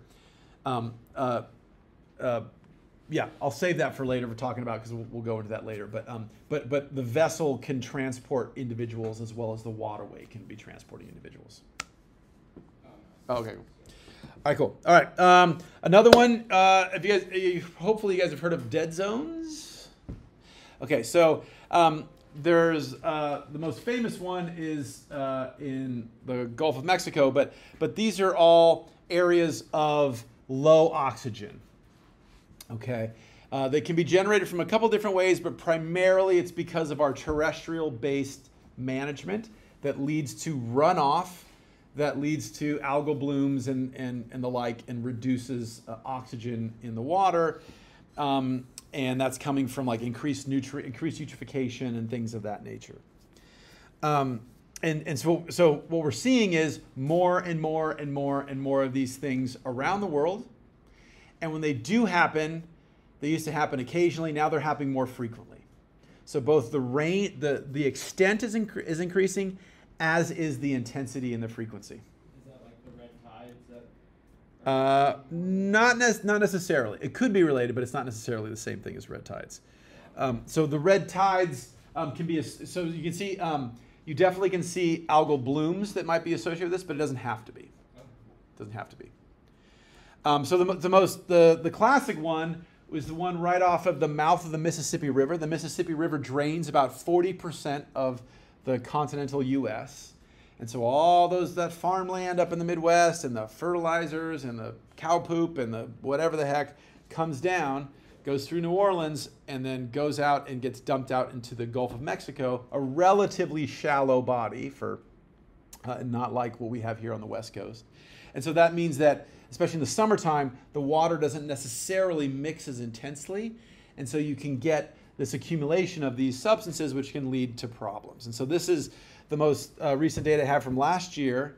Um, uh, uh, yeah, I'll save that for later. We're talking about because we'll, we'll go into that later. But um, but but the vessel can transport individuals as well as the waterway can be transporting individuals. Oh, okay. All right. Cool. All right. Um, another one. Uh, if you guys, you, hopefully you guys have heard of dead zones. Okay. So um, there's uh, the most famous one is uh, in the Gulf of Mexico. But but these are all areas of low oxygen. Okay, uh, they can be generated from a couple different ways, but primarily it's because of our terrestrial-based management that leads to runoff, that leads to algal blooms and, and, and the like, and reduces uh, oxygen in the water. Um, and that's coming from like increased, nutri increased eutrophication and things of that nature. Um, and and so, so what we're seeing is more and more and more and more of these things around the world. And when they do happen, they used to happen occasionally. Now they're happening more frequently. So both the rain, the, the extent is, incre is increasing, as is the intensity and the frequency. Is that like the red tides? That uh, not, ne not necessarily. It could be related, but it's not necessarily the same thing as red tides. Um, so the red tides um, can be, a, so you can see, um, you definitely can see algal blooms that might be associated with this, but it doesn't have to be. It doesn't have to be. Um, so the, the most the, the classic one was the one right off of the mouth of the Mississippi River. The Mississippi River drains about forty percent of the continental U S And so all those that farmland up in the Midwest and the fertilizers and the cow poop and the whatever the heck comes down, goes through New Orleans, and then goes out and gets dumped out into the Gulf of Mexico, a relatively shallow body for uh, not like what we have here on the West Coast. And so that means that, especially in the summertime, the water doesn't necessarily mix as intensely. And so you can get this accumulation of these substances, which can lead to problems. And so this is the most uh, recent data I have from last year.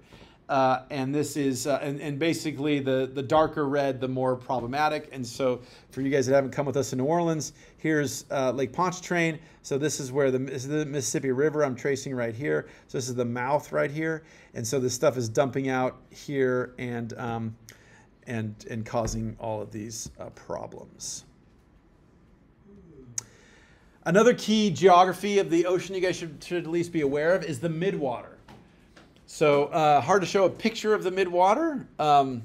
Uh, and this is, uh, and, and basically the, the darker red, the more problematic. And so for you guys that haven't come with us in New Orleans, here's uh, Lake Pontchartrain. So this is where the, this is the Mississippi River I'm tracing right here. So this is the mouth right here. And so this stuff is dumping out here and, um, and, and causing all of these uh, problems. Another key geography of the ocean you guys should, should at least be aware of is the midwater. So uh, hard to show a picture of the midwater, um,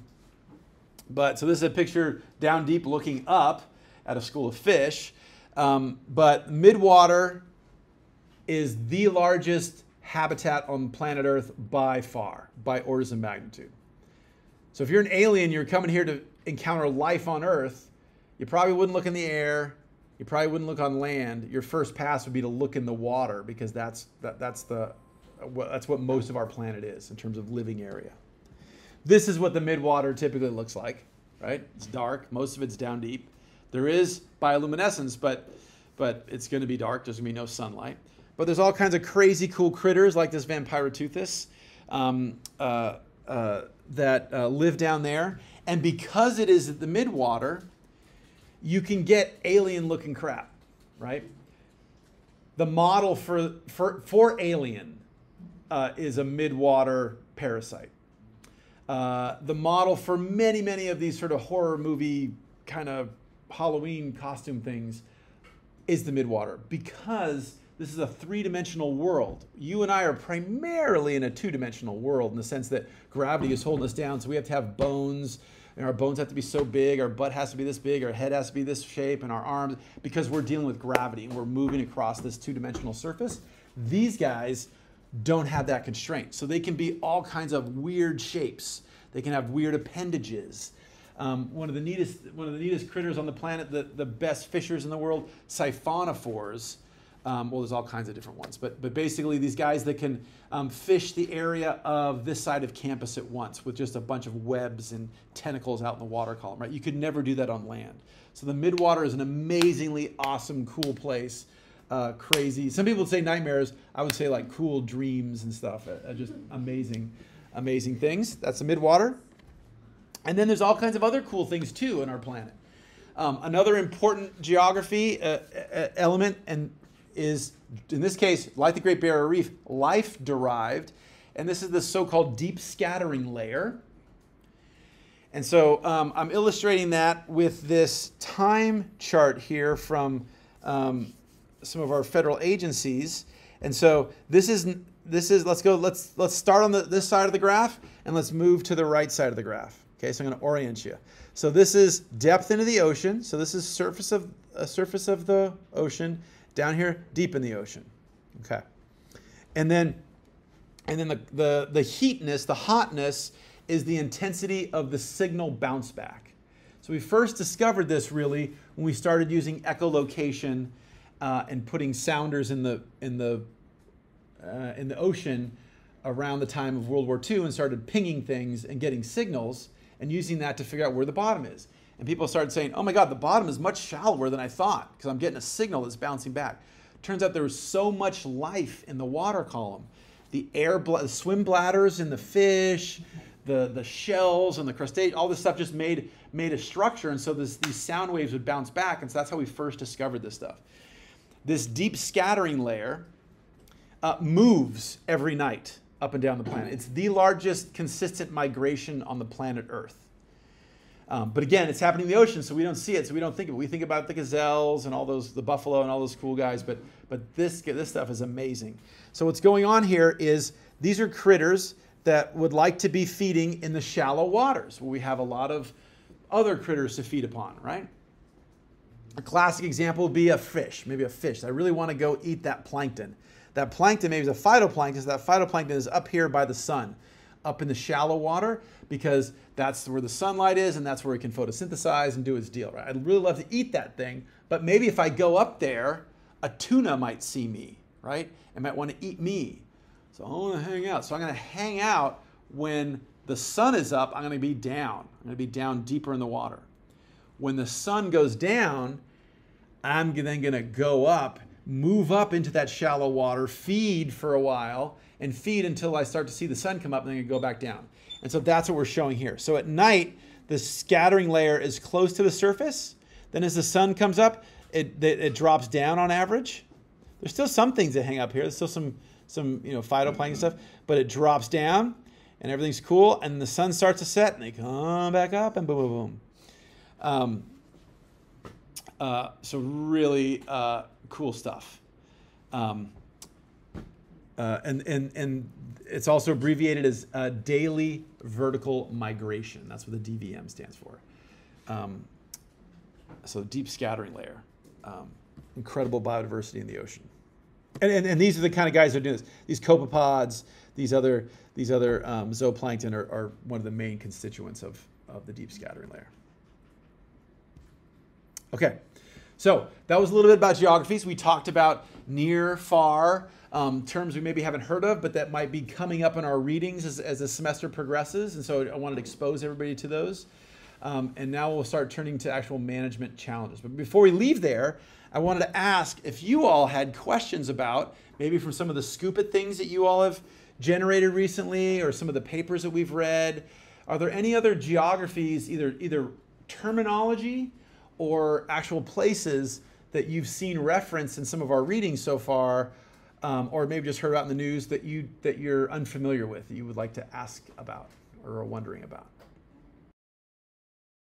But so this is a picture down deep looking up at a school of fish. Um, but midwater is the largest habitat on planet Earth by far, by orders of magnitude. So if you're an alien, you're coming here to encounter life on Earth, you probably wouldn't look in the air. You probably wouldn't look on land. Your first pass would be to look in the water, because that's, that, that's, the, that's what most of our planet is in terms of living area. This is what the midwater typically looks like, right? It's dark. Most of it's down deep. There is bioluminescence, but, but it's going to be dark. There's going to be no sunlight. But there's all kinds of crazy cool critters like this Vampyroteuthis um, uh, uh, that uh, live down there. And because it is at the midwater, you can get alien-looking crap, right? The model for, for, for alien uh, is a midwater parasite. Uh, the model for many, many of these sort of horror movie kind of Halloween costume things is the midwater, because this is a three-dimensional world. You and I are primarily in a two-dimensional world in the sense that gravity is holding us down, so we have to have bones, and our bones have to be so big, our butt has to be this big, our head has to be this shape, and our arms, because we're dealing with gravity and we're moving across this two-dimensional surface. These guys don't have that constraint. So they can be all kinds of weird shapes. They can have weird appendages. Um, one of the neatest, one of the neatest critters on the planet, the, the best fishers in the world, siphonophores. Um, well, there's all kinds of different ones, but, but basically these guys that can um, fish the area of this side of campus at once with just a bunch of webs and tentacles out in the water column, right? You could never do that on land. So the midwater is an amazingly awesome, cool place, uh, crazy. Some people would say nightmares. I would say like cool dreams and stuff, uh, just amazing, amazing things. That's the midwater. And then there's all kinds of other cool things too on our planet. Um, another important geography uh, element and is, in this case, like the Great Barrier Reef, life-derived. And this is the so-called deep scattering layer. And so um, I'm illustrating that with this time chart here from um, some of our federal agencies. And so this is, this is let's go, let's, let's start on the, this side of the graph, and let's move to the right side of the graph. Okay, so I'm going to orient you. So this is depth into the ocean. So this is surface of, uh, surface of the ocean. Down here, deep in the ocean, okay. And then, and then the, the, the heatness, the hotness, is the intensity of the signal bounce back. So we first discovered this really when we started using echolocation uh, and putting sounders in the, in, the, uh, in the ocean around the time of World War Two, and started pinging things and getting signals and using that to figure out where the bottom is. And people started saying, oh my God, the bottom is much shallower than I thought, because I'm getting a signal that's bouncing back. Turns out there was so much life in the water column. The air, the swim bladders in the fish, the, the shells and the crustaceans, all this stuff just made, made a structure. And so this, these sound waves would bounce back. And so that's how we first discovered this stuff. This deep scattering layer uh, moves every night up and down the planet. It's the largest consistent migration on the planet Earth. Um, but again, it's happening in the ocean, so we don't see it, so we don't think of it. We think about the gazelles and all those, the buffalo and all those cool guys, but, but this, this stuff is amazing. So what's going on here is these are critters that would like to be feeding in the shallow waters, where we have a lot of other critters to feed upon, right? A classic example would be a fish, maybe a fish. I really want to go eat that plankton. That plankton maybe is a phytoplankton, so that phytoplankton is up here by the sun, up in the shallow water, because that's where the sunlight is and that's where it can photosynthesize and do its deal, right? I'd really love to eat that thing, but maybe if I go up there, a tuna might see me, right? It might want to eat me. So I want to hang out. So I'm going to hang out when the sun is up, I'm going to be down. I'm going to be down deeper in the water. When the sun goes down, I'm then going to go up, move up into that shallow water, feed for a while, and feed until I start to see the sun come up, and then I go back down. And so that's what we're showing here. So at night, the scattering layer is close to the surface. Then as the sun comes up, it, it, it drops down on average. There's still some things that hang up here. There's still some, some you know, phytoplankton stuff, but it drops down and everything's cool. And the sun starts to set and they come back up and boom, boom, boom. Um, uh, so really uh, cool stuff. Um, Uh, and, and, and It's also abbreviated as uh, daily vertical migration. That's what the D V M stands for. Um, so deep scattering layer. Um, incredible biodiversity in the ocean. And, and, and these are the kind of guys that are doing this. These copepods, these other, these other um, zooplankton are, are one of the main constituents of, of the deep scattering layer. Okay, so that was a little bit about geographies. We talked about near, far, um, terms we maybe haven't heard of, but that might be coming up in our readings as, as the semester progresses. And so I wanted to expose everybody to those. Um, and now we'll start turning to actual management challenges. But before we leave there, I wanted to ask if you all had questions about, maybe from some of the scoop at things that you all have generated recently or some of the papers that we've read, are there any other geographies, either, either terminology or actual places that you've seen referenced in some of our readings so far, um, or maybe just heard about in the news that, you, that you're unfamiliar with, that you would like to ask about or are wondering about?